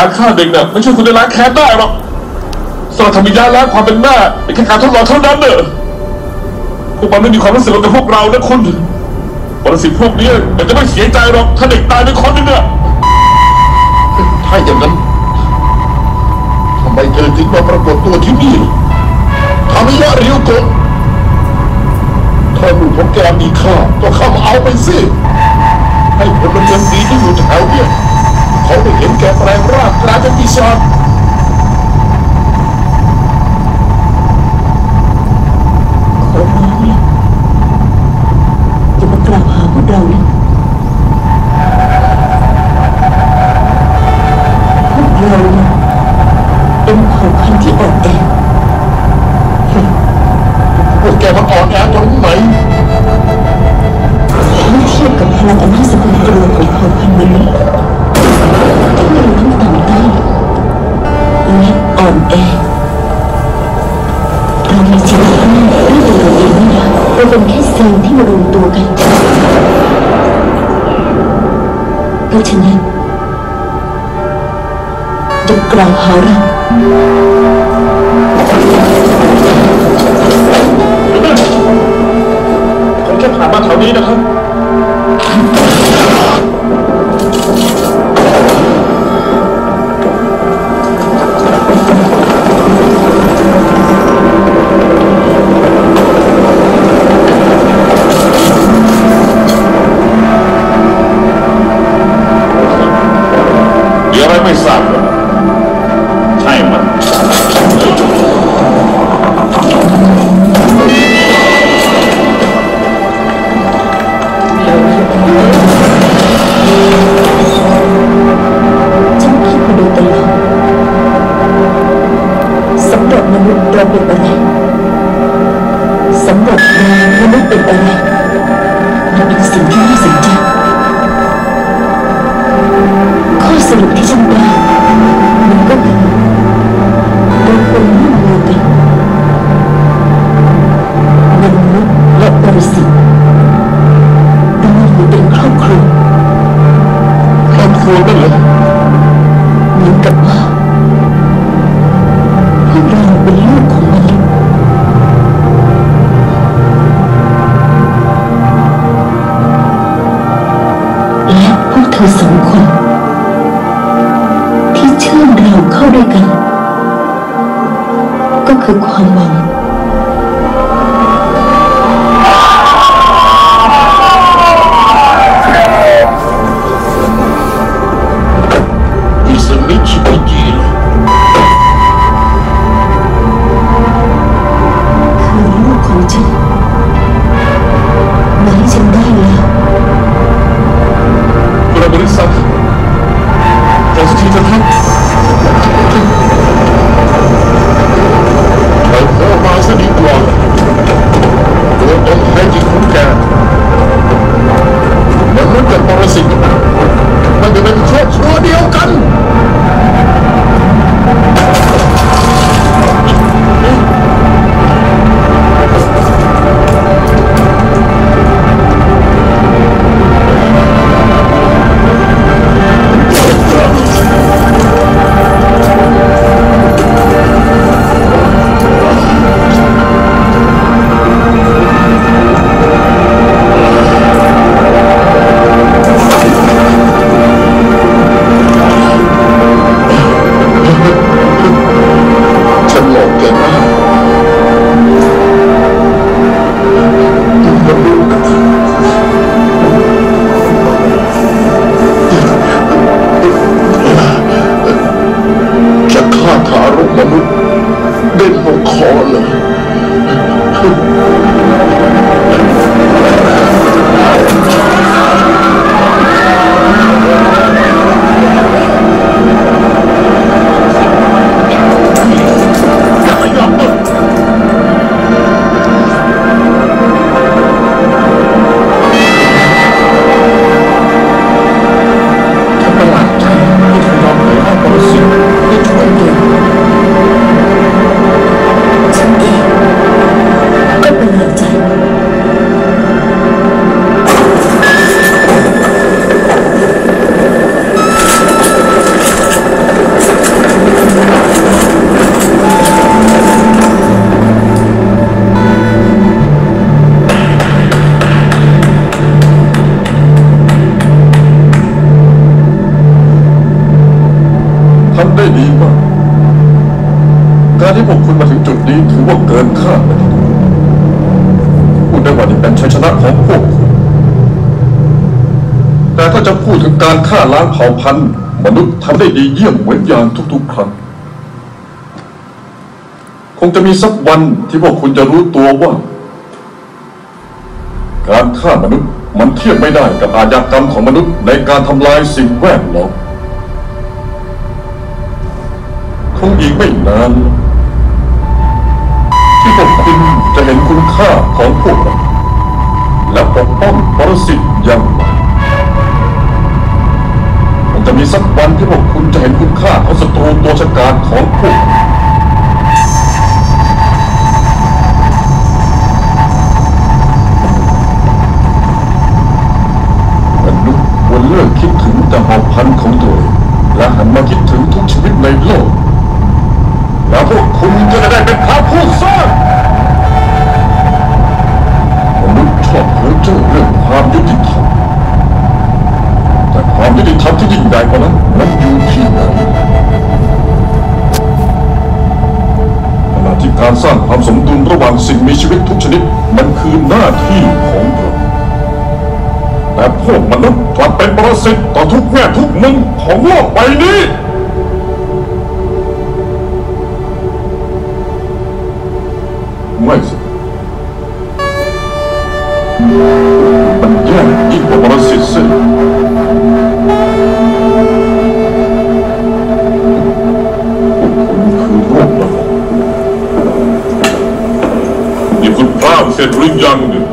การฆ่าเด็กเนี่ยไม่ช่วยคุณได้ล้างแค้นได้หรอกสำหรับธรรมวิญญาณล้างความเป็นแม่เป็นแค่การทดลองเท่านั้นเนอะพวกมันไม่มีความรู้สึกกับพวกเรานะคุณปรสิตพวกนี้มันจะไม่เสียใจหรอกถ้าเด็กตายในคนนึงเนี่ยถ้าอย่างนั้นทำไมเธอถึงมาปรากฏตัวที่นี่ธรรมวิญญาณริวโกะถ้าหนูของแกมีค่าก็เข้ามาเอาไปสิให้คนมันยังดีที่อยู่แถวเนี่ยเขาไปเห็นแกแปลงร่างกลายเป็นปีศาจคนนี้จะมากล่าวหาพวกเราเนี่ยพวกเราเนี่ยเป็นเผ่าพันธุ์ที่อ่อนแอพวกแกมาอ่อนแอตรงไหนไม่เทียบกับพลังอันมหัศจรรย์ตัวของเผ่าพันธุ์มนุษย์อ่อนแอเรามีจิตใจที่ไม่ได้ตัวเองนะเราเป็นแค่เซลล์ที่มารวมตัวกันเพราะฉะนั้นจะกล่าวหาเราผมแค่ผ่านมาแถวนี้นะครับเธอสองคน เลยการฆ่าล้างเผ่าพันธุ์มนุษย์ทำได้ดีเยี่ยมเหมือนอย่างทุกๆครั้งคงจะมีสักวันที่พวกคุณจะรู้ตัวว่าการฆ่ามนุษย์มันเทียบไม่ได้กับอาชญากรรมของมนุษย์ในการทำลายสิ่งแวดล้อมคงอีกไม่นานที่พวกคุณจะเห็นคุณค่าของพวกมันและปกป้องปรสิตอย่างจะมีสักวันที่พวกคุณจะเห็นคุณค่าของศัตรูตัวฉกาจของพวกมนุษย์ควรเลิกคิดถึงแต่เผ่าพันธุ์ของตัวและหันมาคิดถึงทุกชีวิตในโลกแล้วพวกคุณจะได้เป็นพระผู้สร้างมนุษย์ชอบเพ้อเจ้อเรื่องความยุติธรรมความยุติธรรมที่ยิ่งใหญ่กว่านั้นมันอยู่ที่ไหนขณะที่การสร้างความสมดุลระหว่างสิ่งมีชีวิตทุกชนิดมันคือหน้าที่ของเราแต่พวกมนุษย์กลับเป็นปรสิตต่อทุกแง่ทุกมุมของโลกใบนี้ไม่สิมันแย่ยิ่งกว่าปรสิตสิเสร็จหรือยังเนี่ย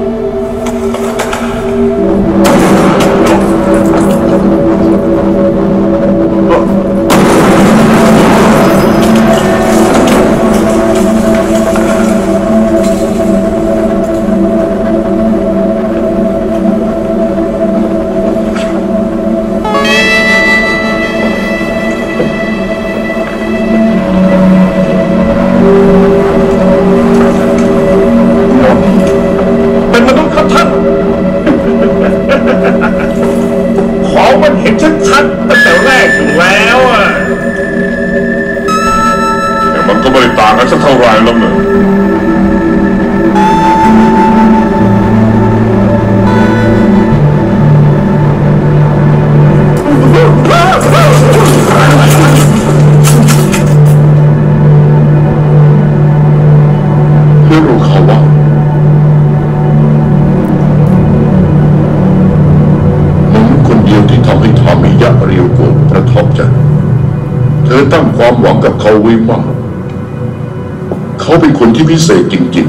เขาเป็นคนที่พิเศษจริง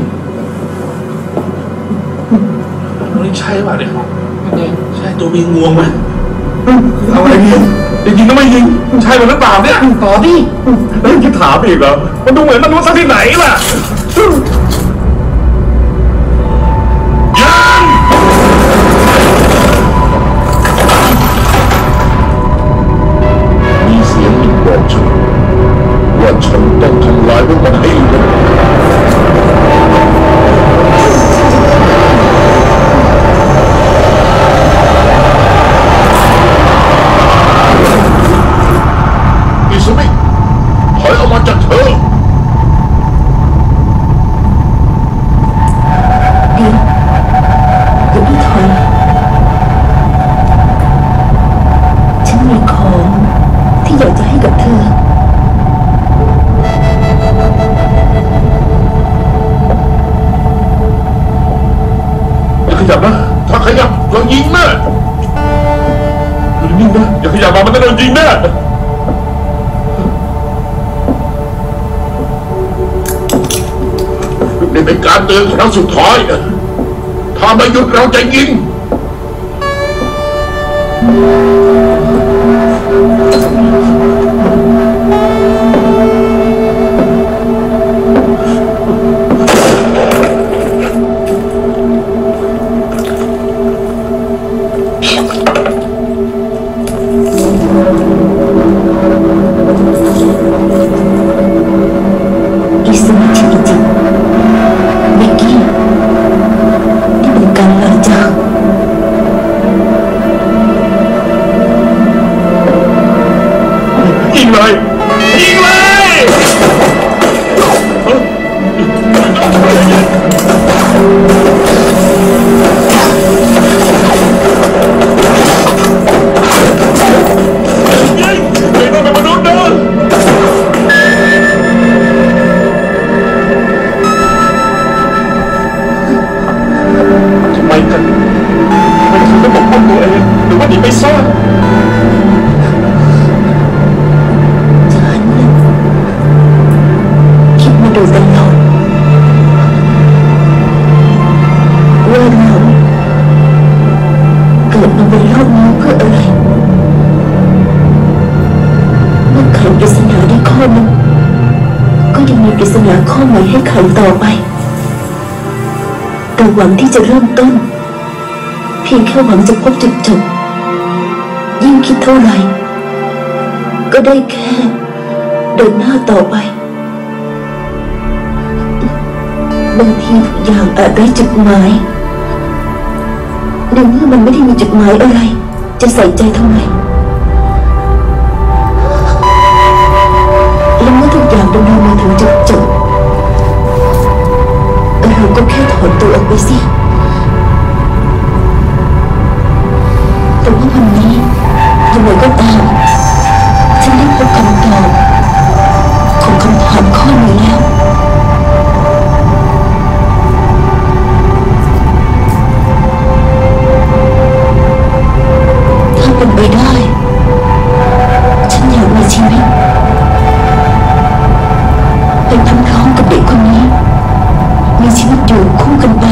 ๆมันใช่ป่ะเนี่ยใช่ตัวมีงวงไหมเอาอะไรยิงยิงก็ไม่ยิงใช่มันหรือเปล่าเนี่ยต่อดิแล้วยังคิดถามอีกเหรอมันดูเหมือนมันรู้ซะที่ไหนล่ะยังมีเสียงหนึ่งบอกฉันว่าฉันต้องทำลายพวกมันให้ ขยับมามันจะโดนยิงแน่นี่เป็นการเตือนครั้งสุดท้ายถ้าไม่หยุดเราจะยิงหวังที่จะเริ่มต้นเพียงแค่หวังจะพบจุดจบยิ่งคิดเท่าไหร่ก็ได้แค่เดินหน้าต่อไปบางทีทุกอย่างอาจไร้จุดหมายในเมื่อมันไม่ได้มีจุดหมายอะไรจะใส่ใจทำไมและเมื่อทุกอย่างดำเนินมาถึงจุดจบเราก็แค่ถอนตัวออกไปสิแต่ว่าวันนี้ยังไงก็ตามฉันได้พบคำตอบของคำถามข้อนี้แล้วถ้าเป็นไปได้ฉันอยากมีชีวิตเป็นพร้อมๆกับเด็กคนนี้มีชีวิตอยู่คู่กันไป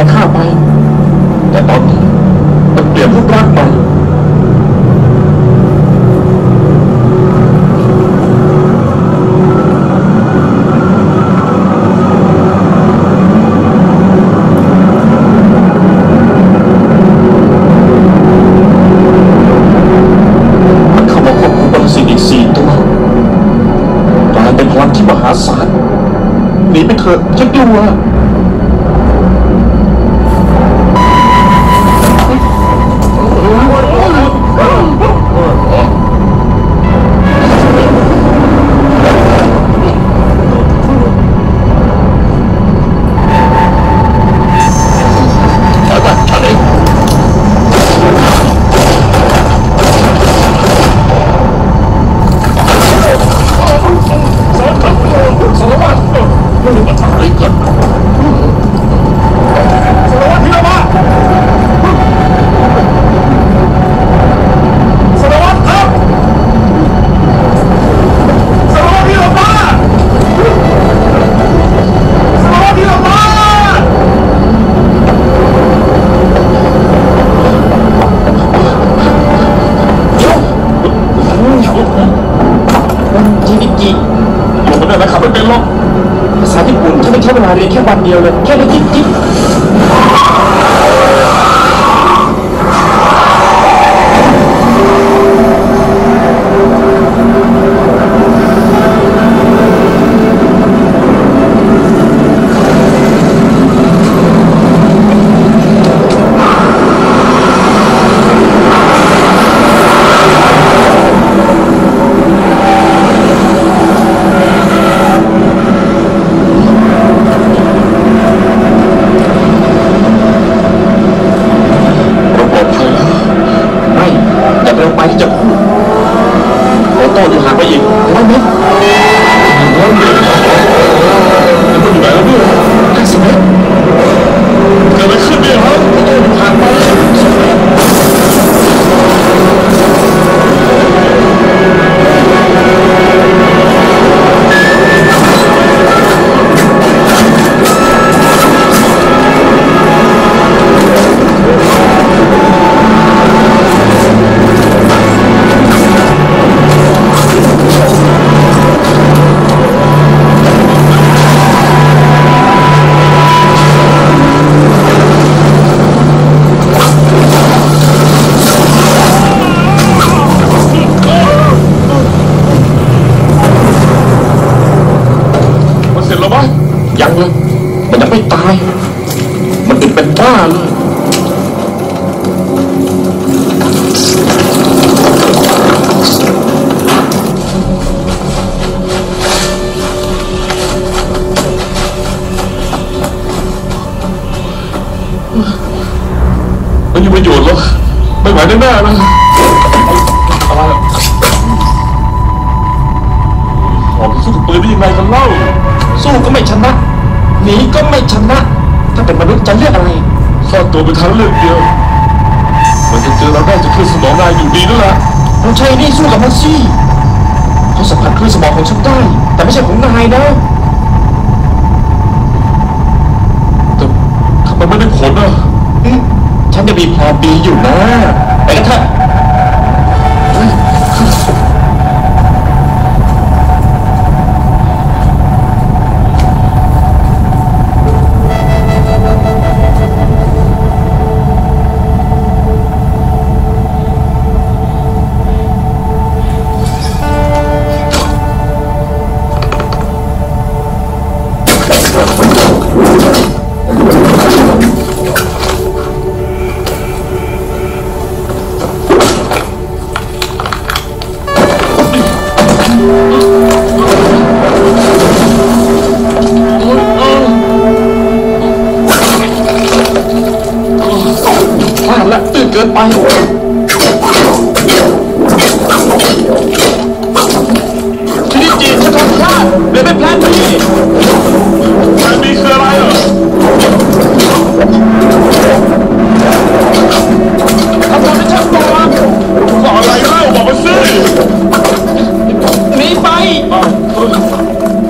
ายข้าไปแต่ตอนนี้มันเปลี่ยนรูปร่างไปเธอจะกลัววันเดียวเลยแค่ได้จิ๊บจิ๊บตัวไปทางเลือกเดียวมันจะเจอเราได้จะคลื่นสมองนายอยู่ดีนั่นแหละเราใช่นี่สู้กับมันสิเขาสัมผัสคลื่นสมองของฉันได้แต่ไม่ใช่ของนายนะแต่ทำไมไม่ได้ผลอ่ะฉันจะมีพอดีอยู่นะไปกันเถอะ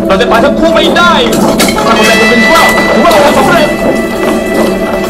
เราจะไปทั้งคู่ไม่ได้ทำอะไรจะเป็นว่าว่าเราทำสำเร็จ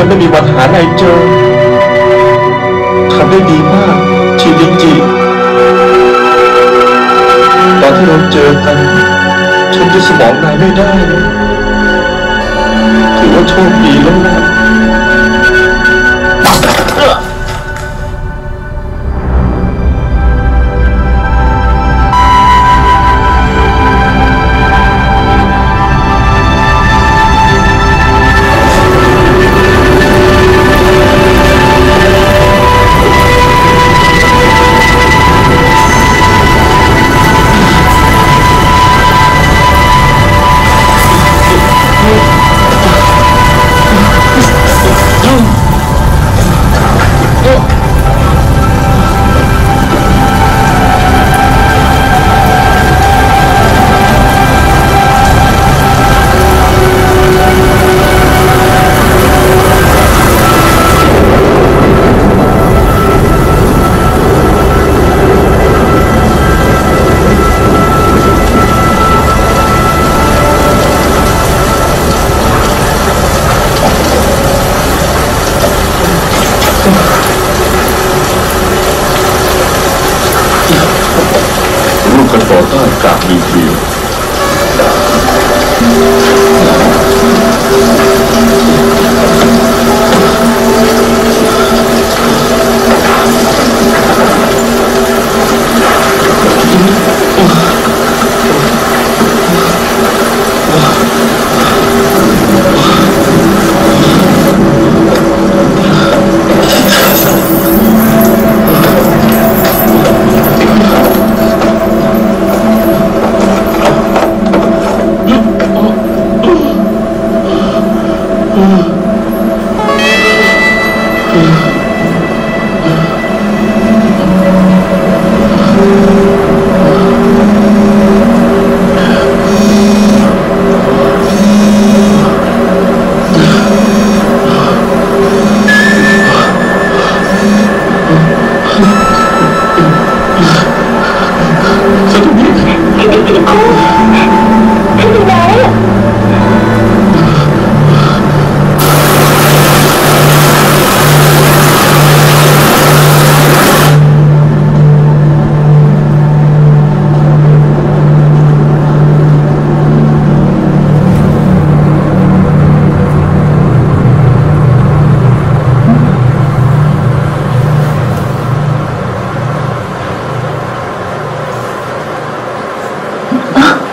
จะไม่มีวันหาไหนเจอทำได้ดีมากชิริจิตอนที่เราเจอกันฉันจะสมองนายไม่ได้ถือว่าโชคดีแล้วนะ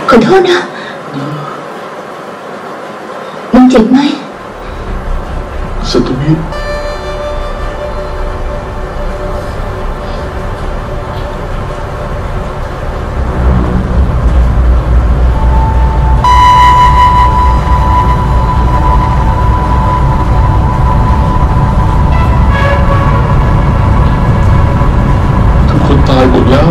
ขอโทษนะมึงเจ็บไหมสัตมิตรทุกคนตายหมดแล้ว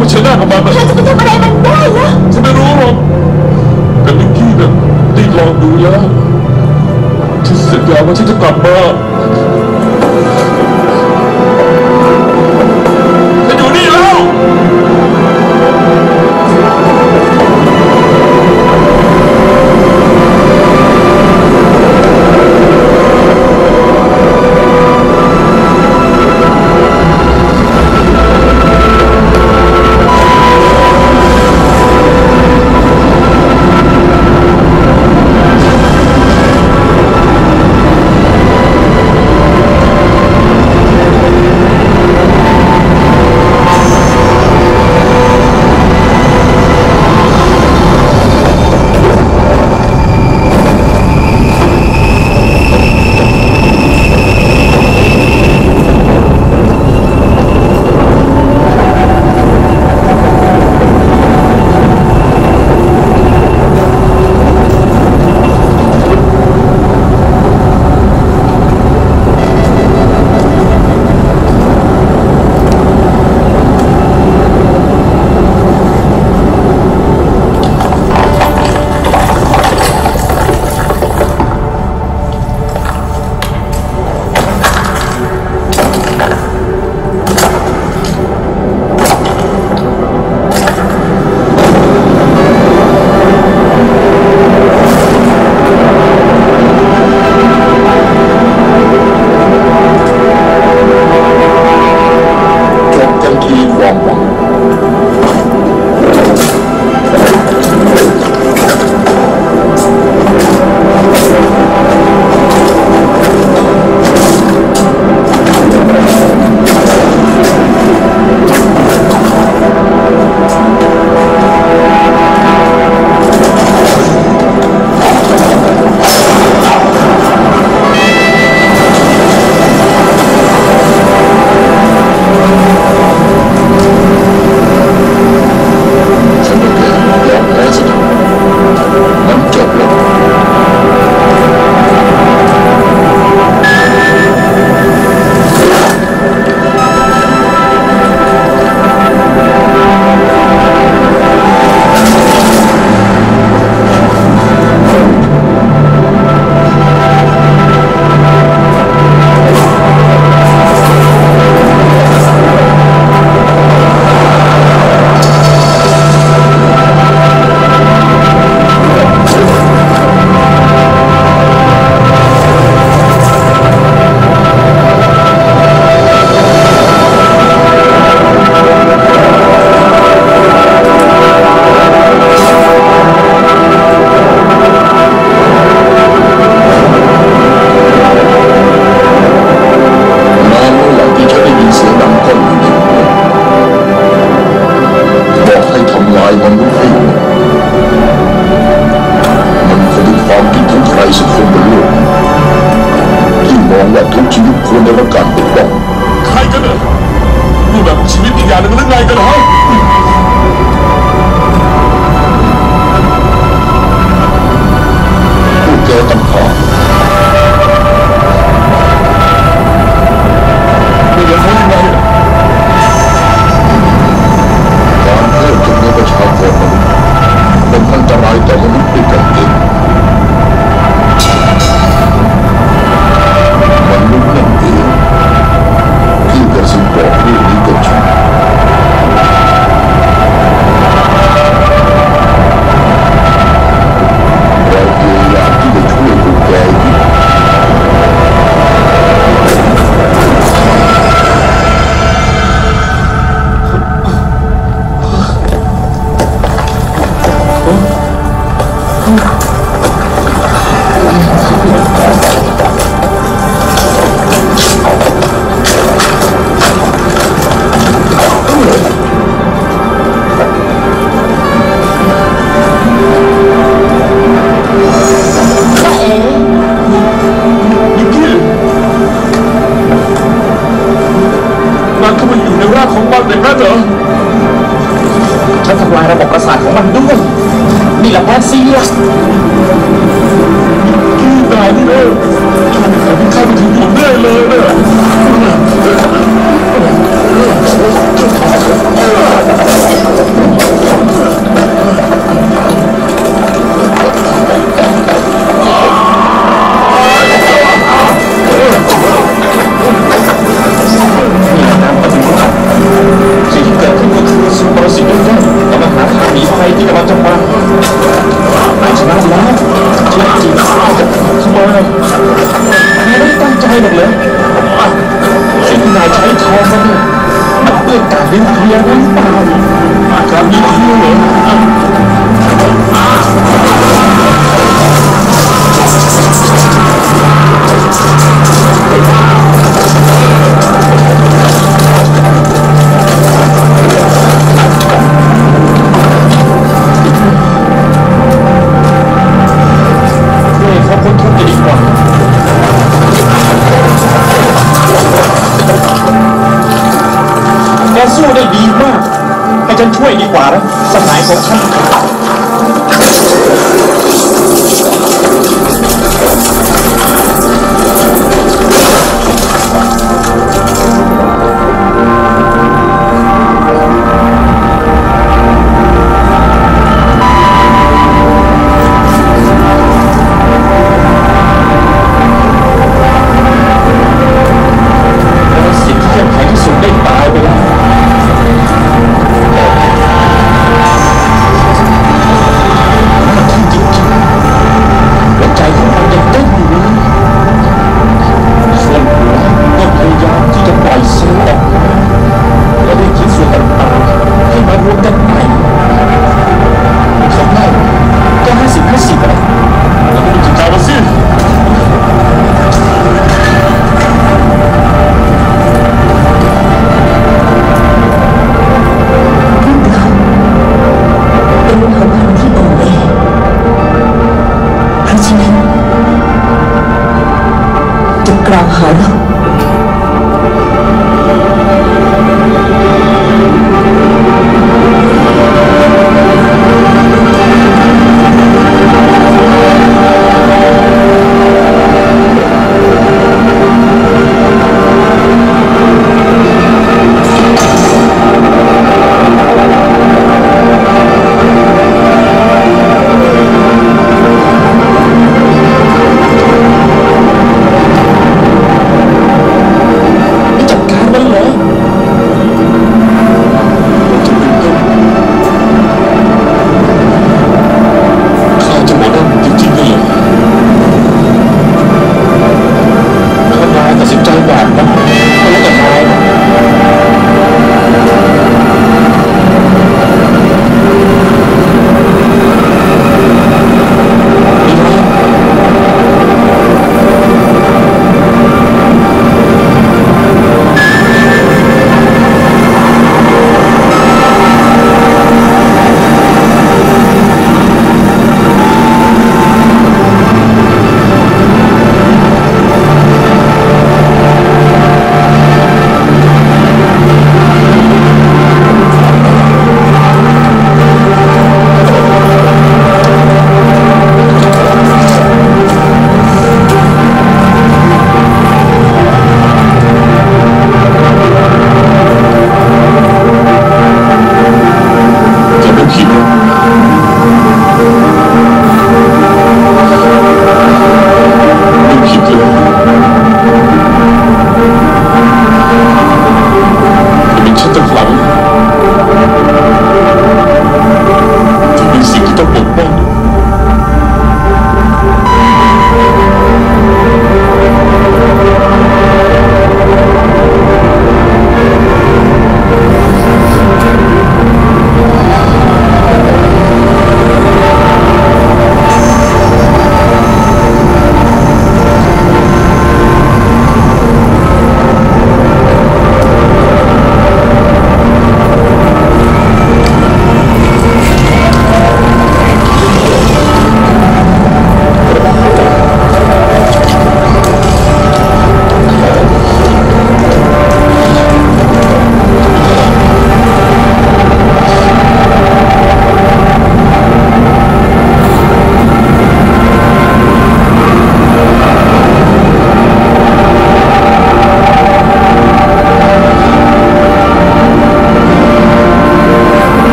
ไม่ใช่หน้าของมันนะเธอจะไปทำอะไรมันได้เหรอฉันไม่รู้หรอกแต่นิกกี้น่ะได้ลองดูแล้วฉันสัญญาว่าฉันจะกลับมาฉันอยู่นี่แล้วThank you.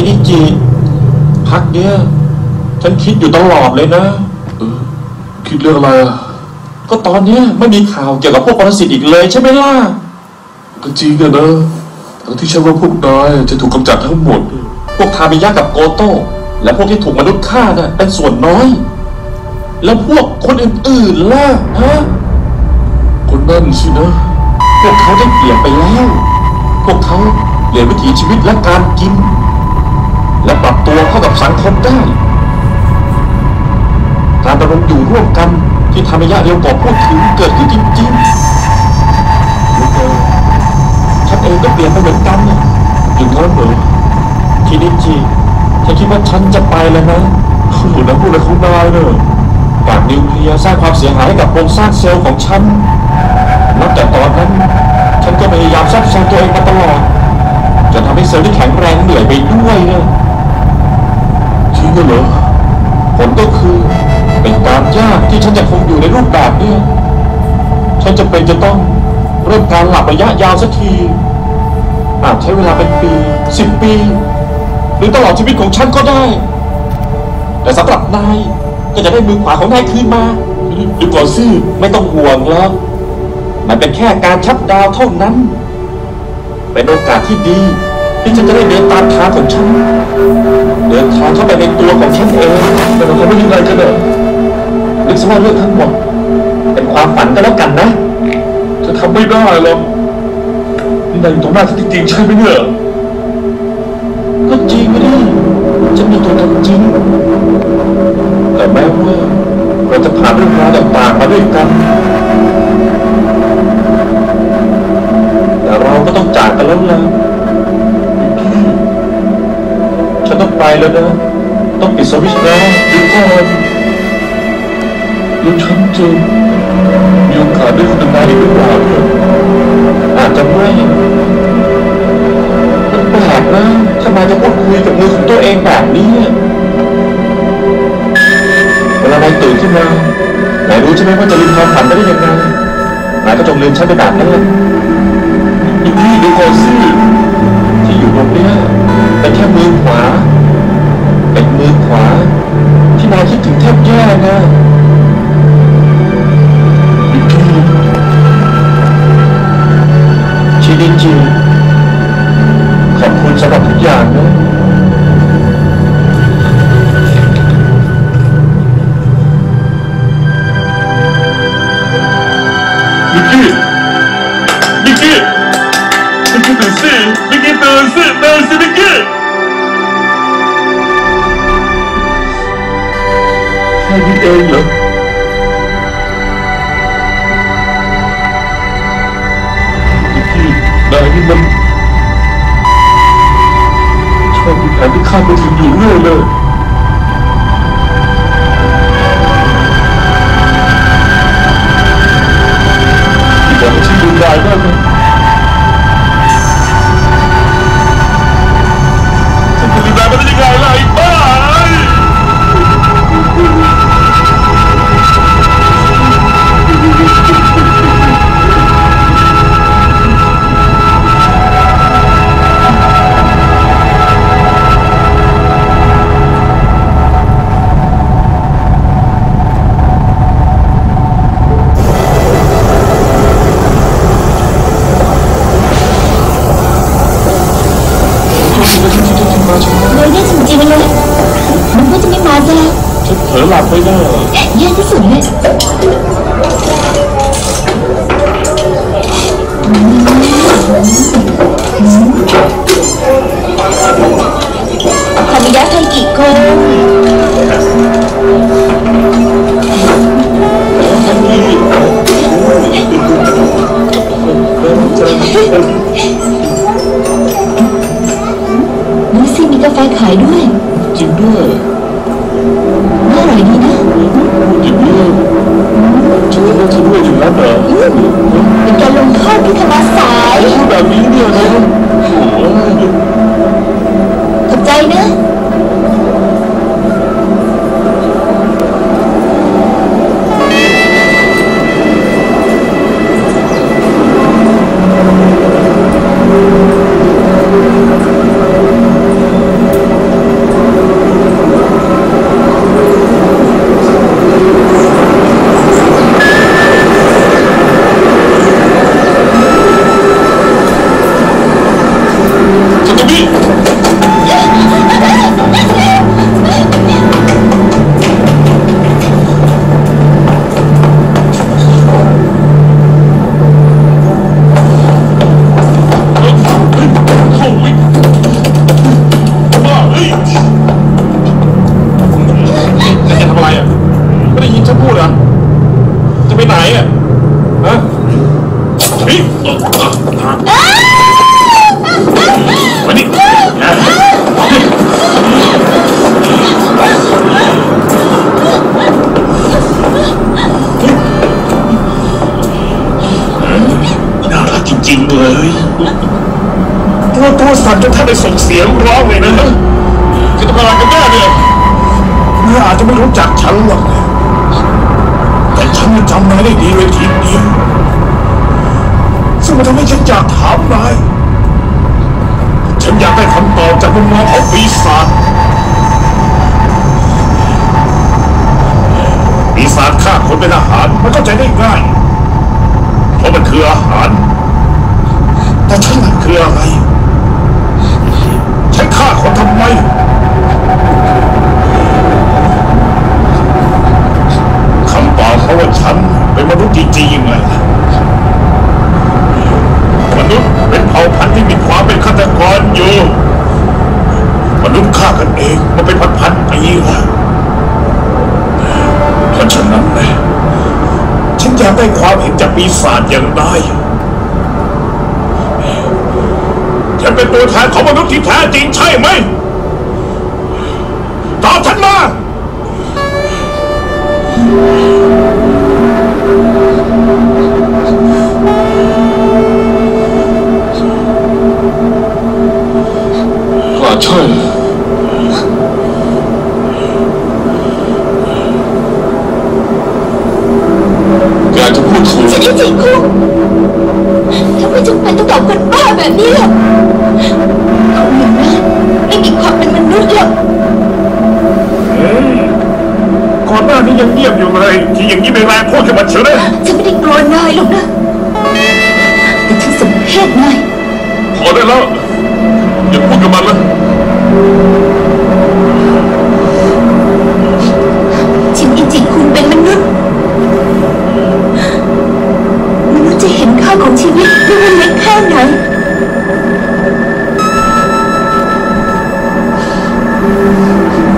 คิริจิพักเนี้ยฉันคิดอยู่ตลอดเลยนะเออคิดเรื่องอะไรก็ตอนเนี้ยไม่มีข่าวเกี่ยวกับพวกปรสิตอีกเลยใช่ไหมล่ะก็จริงอะนะทั้งที่ฉันว่าพวกนายจะถูกกำจัดทั้งหมดพวกทามิยะกับโกโต้และพวกที่ถูกมนุษย์ฆ่าน่ะเป็นส่วนน้อยแล้วพวกคนอื่นๆล่ะฮะคนนั้นสินะพวกเขาได้เปลี่ยนไปแล้วพวกเขาเปลี่ยนวิถีชีวิตและการกินและปรับตัวเข้ากับสังคมได้การดำรงอยู่ร่วมกันที่ทามิยะเรียวก่อพูดถึงเกิดขึ้นจริงๆฉันเองก็เปลี่ยนไปเหมือนกันเนี่ยถึงน้อยเหมือนคินิจิฉันคิดว่าฉันจะไปแล้วนะหรือนะพูดอะไรของนายเนี่ยการนิวเคลียร์สร้างความเสียหายให้กับโครงสร้างเซลล์ของฉันนับแต่ตอนนั้นฉันก็พยายามซ่อมแซมตัวเองมาตลอดจนทำให้เซลล์ที่แข็งแรงเหนื่อยไปด้วยเนี่ยจริงเหรอผลก็คือเป็นการยากที่ฉันจะคงอยู่ในรูปแบบนี้ฉันจะเป็นจะต้องเริ่มการหลับระยะยาวสักทีอาจใช้เวลาเป็นปีสิบปีหรือตลอดชีวิตของฉันก็ได้แต่สำหรับนายก็จะได้มือขวาของนายคืนมาดูก่อนสิไม่ต้องห่วงแล้วมันเป็นแค่การชัดดาวเท่านั้นเป็นโอกาสที่ดีที่ฉันจะได้เดินตามทางของฉันเดินทางเข้าไปในตัวของฉันเองแต่เราไม่ยังไงกันเลยนึกซะว่าเรื่องทั้งหมดเป็นความฝันก็แล้วกันนะจะทำไม่ได้หรอกนี่นายอยู่ตรงหน้าฉันจริงๆใช่ไหมเนี่ยก็จริงไม่ได้ฉันมีตัวตนจริงแต่แม้ว่าเราจะผ่านเรื่องราวต่างๆมาด้วยกันแต่เราก็ต้องจากกันแล้วล่ะฉันต้องไปแล้วนะต้องปิดสวิตช์แล้วดูก่อนดูฉันจริงมีโอกาสได้คุยกันได้อีกหรือเปล่าอาจจะไม่แปลกนะทำไมจะพูดคุยกับมือของตัวเองแบบนี้เวลานายตื่นขึ้นมานายรู้ใช่ไหมว่าจะลืมความฝันได้ยังไงนายก็จงลืมฉันไปแบบนั้นดูนี่ดูคอซี่ที่อยู่ตรงนี้เป็นแค่มือขวาเป็นมือขวาที่นายคิดถึงแทบแย่นะชิดิจิขอบคุณสำหรับทุกอย่างนะมิกกี้มิกกี้มิกกี้ตื่นสิมิกกี้ตื่นสิตื่นสิมิกกี้แค่นี้เองเหรอมิกกี้นายนี่มันชอบมีแผนที่ข้ามไปถึงอยู่เรื่อยเลยได้ด้วยฉันจะดูแลมันได้ยังไงล่ะไอ้บ้าเผลอหลับไปได้แย่ที่สุดเลยทำมิยะไทกิโกะดูสิมีกาแฟขายด้วยจริงด้วยอร่อยดีนะหยิบเลยฉันก็จะด้วยอยู่แล้วเหรอเป็นการลงโทษที่ธรรมศาสตร์พูดแบบนี้เนี่ยนะโอ้ยขอบใจนะ สั่นจนแทบไปส่งเสียงร้องเลยนะคือตะพานกันแน่เนี่ยเมื่ออาจจะไม่รู้จักฉันหรอกแต่ฉันยังจำนายได้ดีเลยทีเดียวซึ่งมันทำให้ฉันอยากถามนายฉันอยากได้คำตอบจากมุมมองของปีศาจปีศาจฆ่าคนเป็นอาหารมันเข้าใจได้ง่ายเพราะมันคืออาหารแต่ฉันคืออะไรฉันฆ่าคนทำไมคำตอบเขาว่าฉันเป็นมนุษย์จริงๆยังไงมนุษย์เป็นเผ่าพันธุ์ที่มีความเป็นฆาตกรอยู่มนุษย์ฆ่ากันเองมาเป็นพันๆปีแล้วเพราะฉะนั้นนะฉันอยากได้ความเห็นจากปีศาจอย่างได้ฉันเป็นตัวแทนของมนุษย์ที่แท้จริงใช่ไหมตอบฉันมาว่าใช่แกจะพูดถูกฉันจะจีบคุณทำไมถึงไปต้องตอบคนบ้าแบบนี้ล่ะเขาเหมือนว่าไม่มีความเป็นมนุษย์หรอกเฮ้ยก่อนหน้านี้ยังเงียบอยู่เลยที่อย่างนี้ไม่แรงพูดขึ้นมาเฉยเลยฉันไม่ได้กลัวนายหรอกนะแต่ฉันสมเพชนายพอได้แล้วอย่าพูดกับมันเลยชินอิจิคุณเป็นมนุษย์มนุษย์จะเห็นค่าของชีวิตด้วยมันเล็กแค่ไหน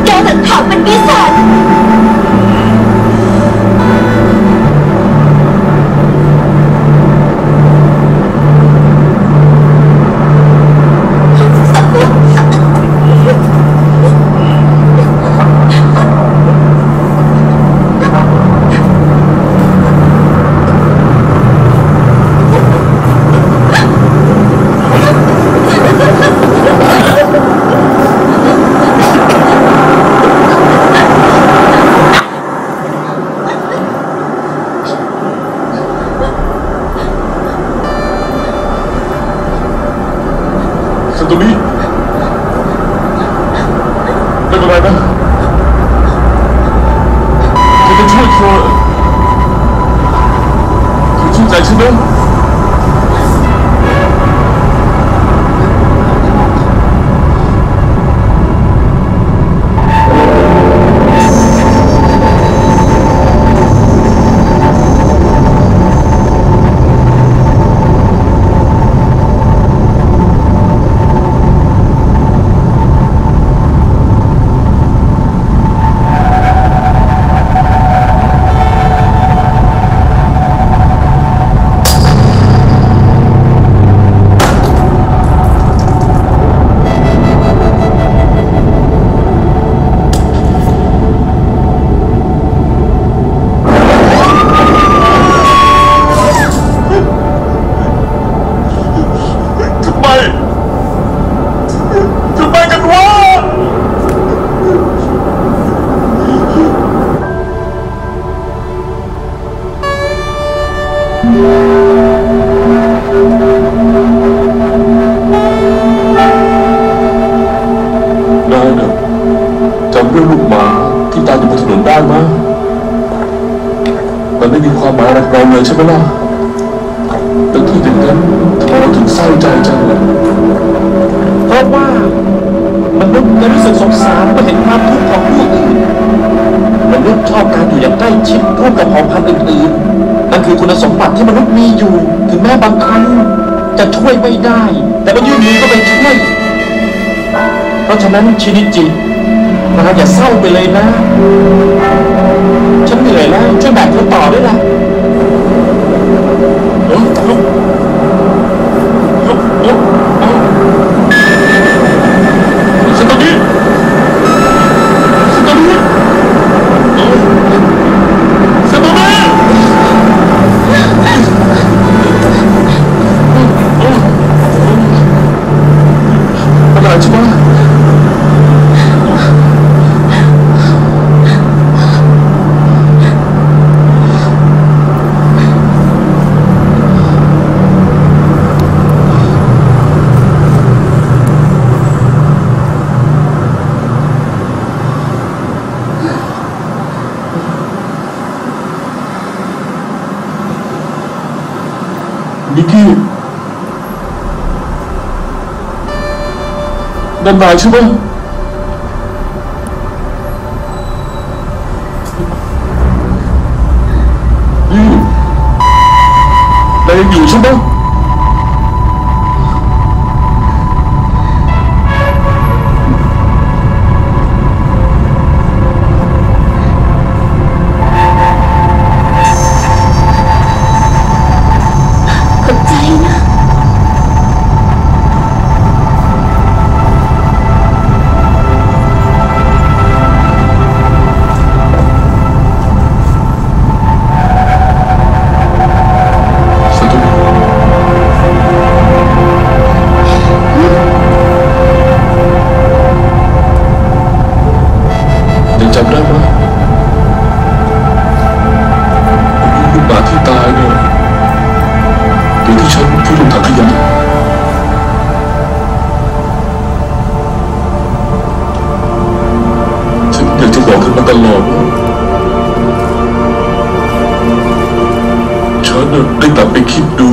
แกแต่ถามมันปีศาจนั้นชินิจินะครับอย่าเศร้าไปเลยนะฉันเหนื่อยแล้วช่วยแบกเธอต่อด้วยล่ะลุกลุกลุกลุกฉันตรงนี้ฉันตรงนี้ฉันตรงนี้ กี้ดันนายใช่ไหมนี่นายยังอยู่ใช่ไหมฉันได้กลับไปคิดดู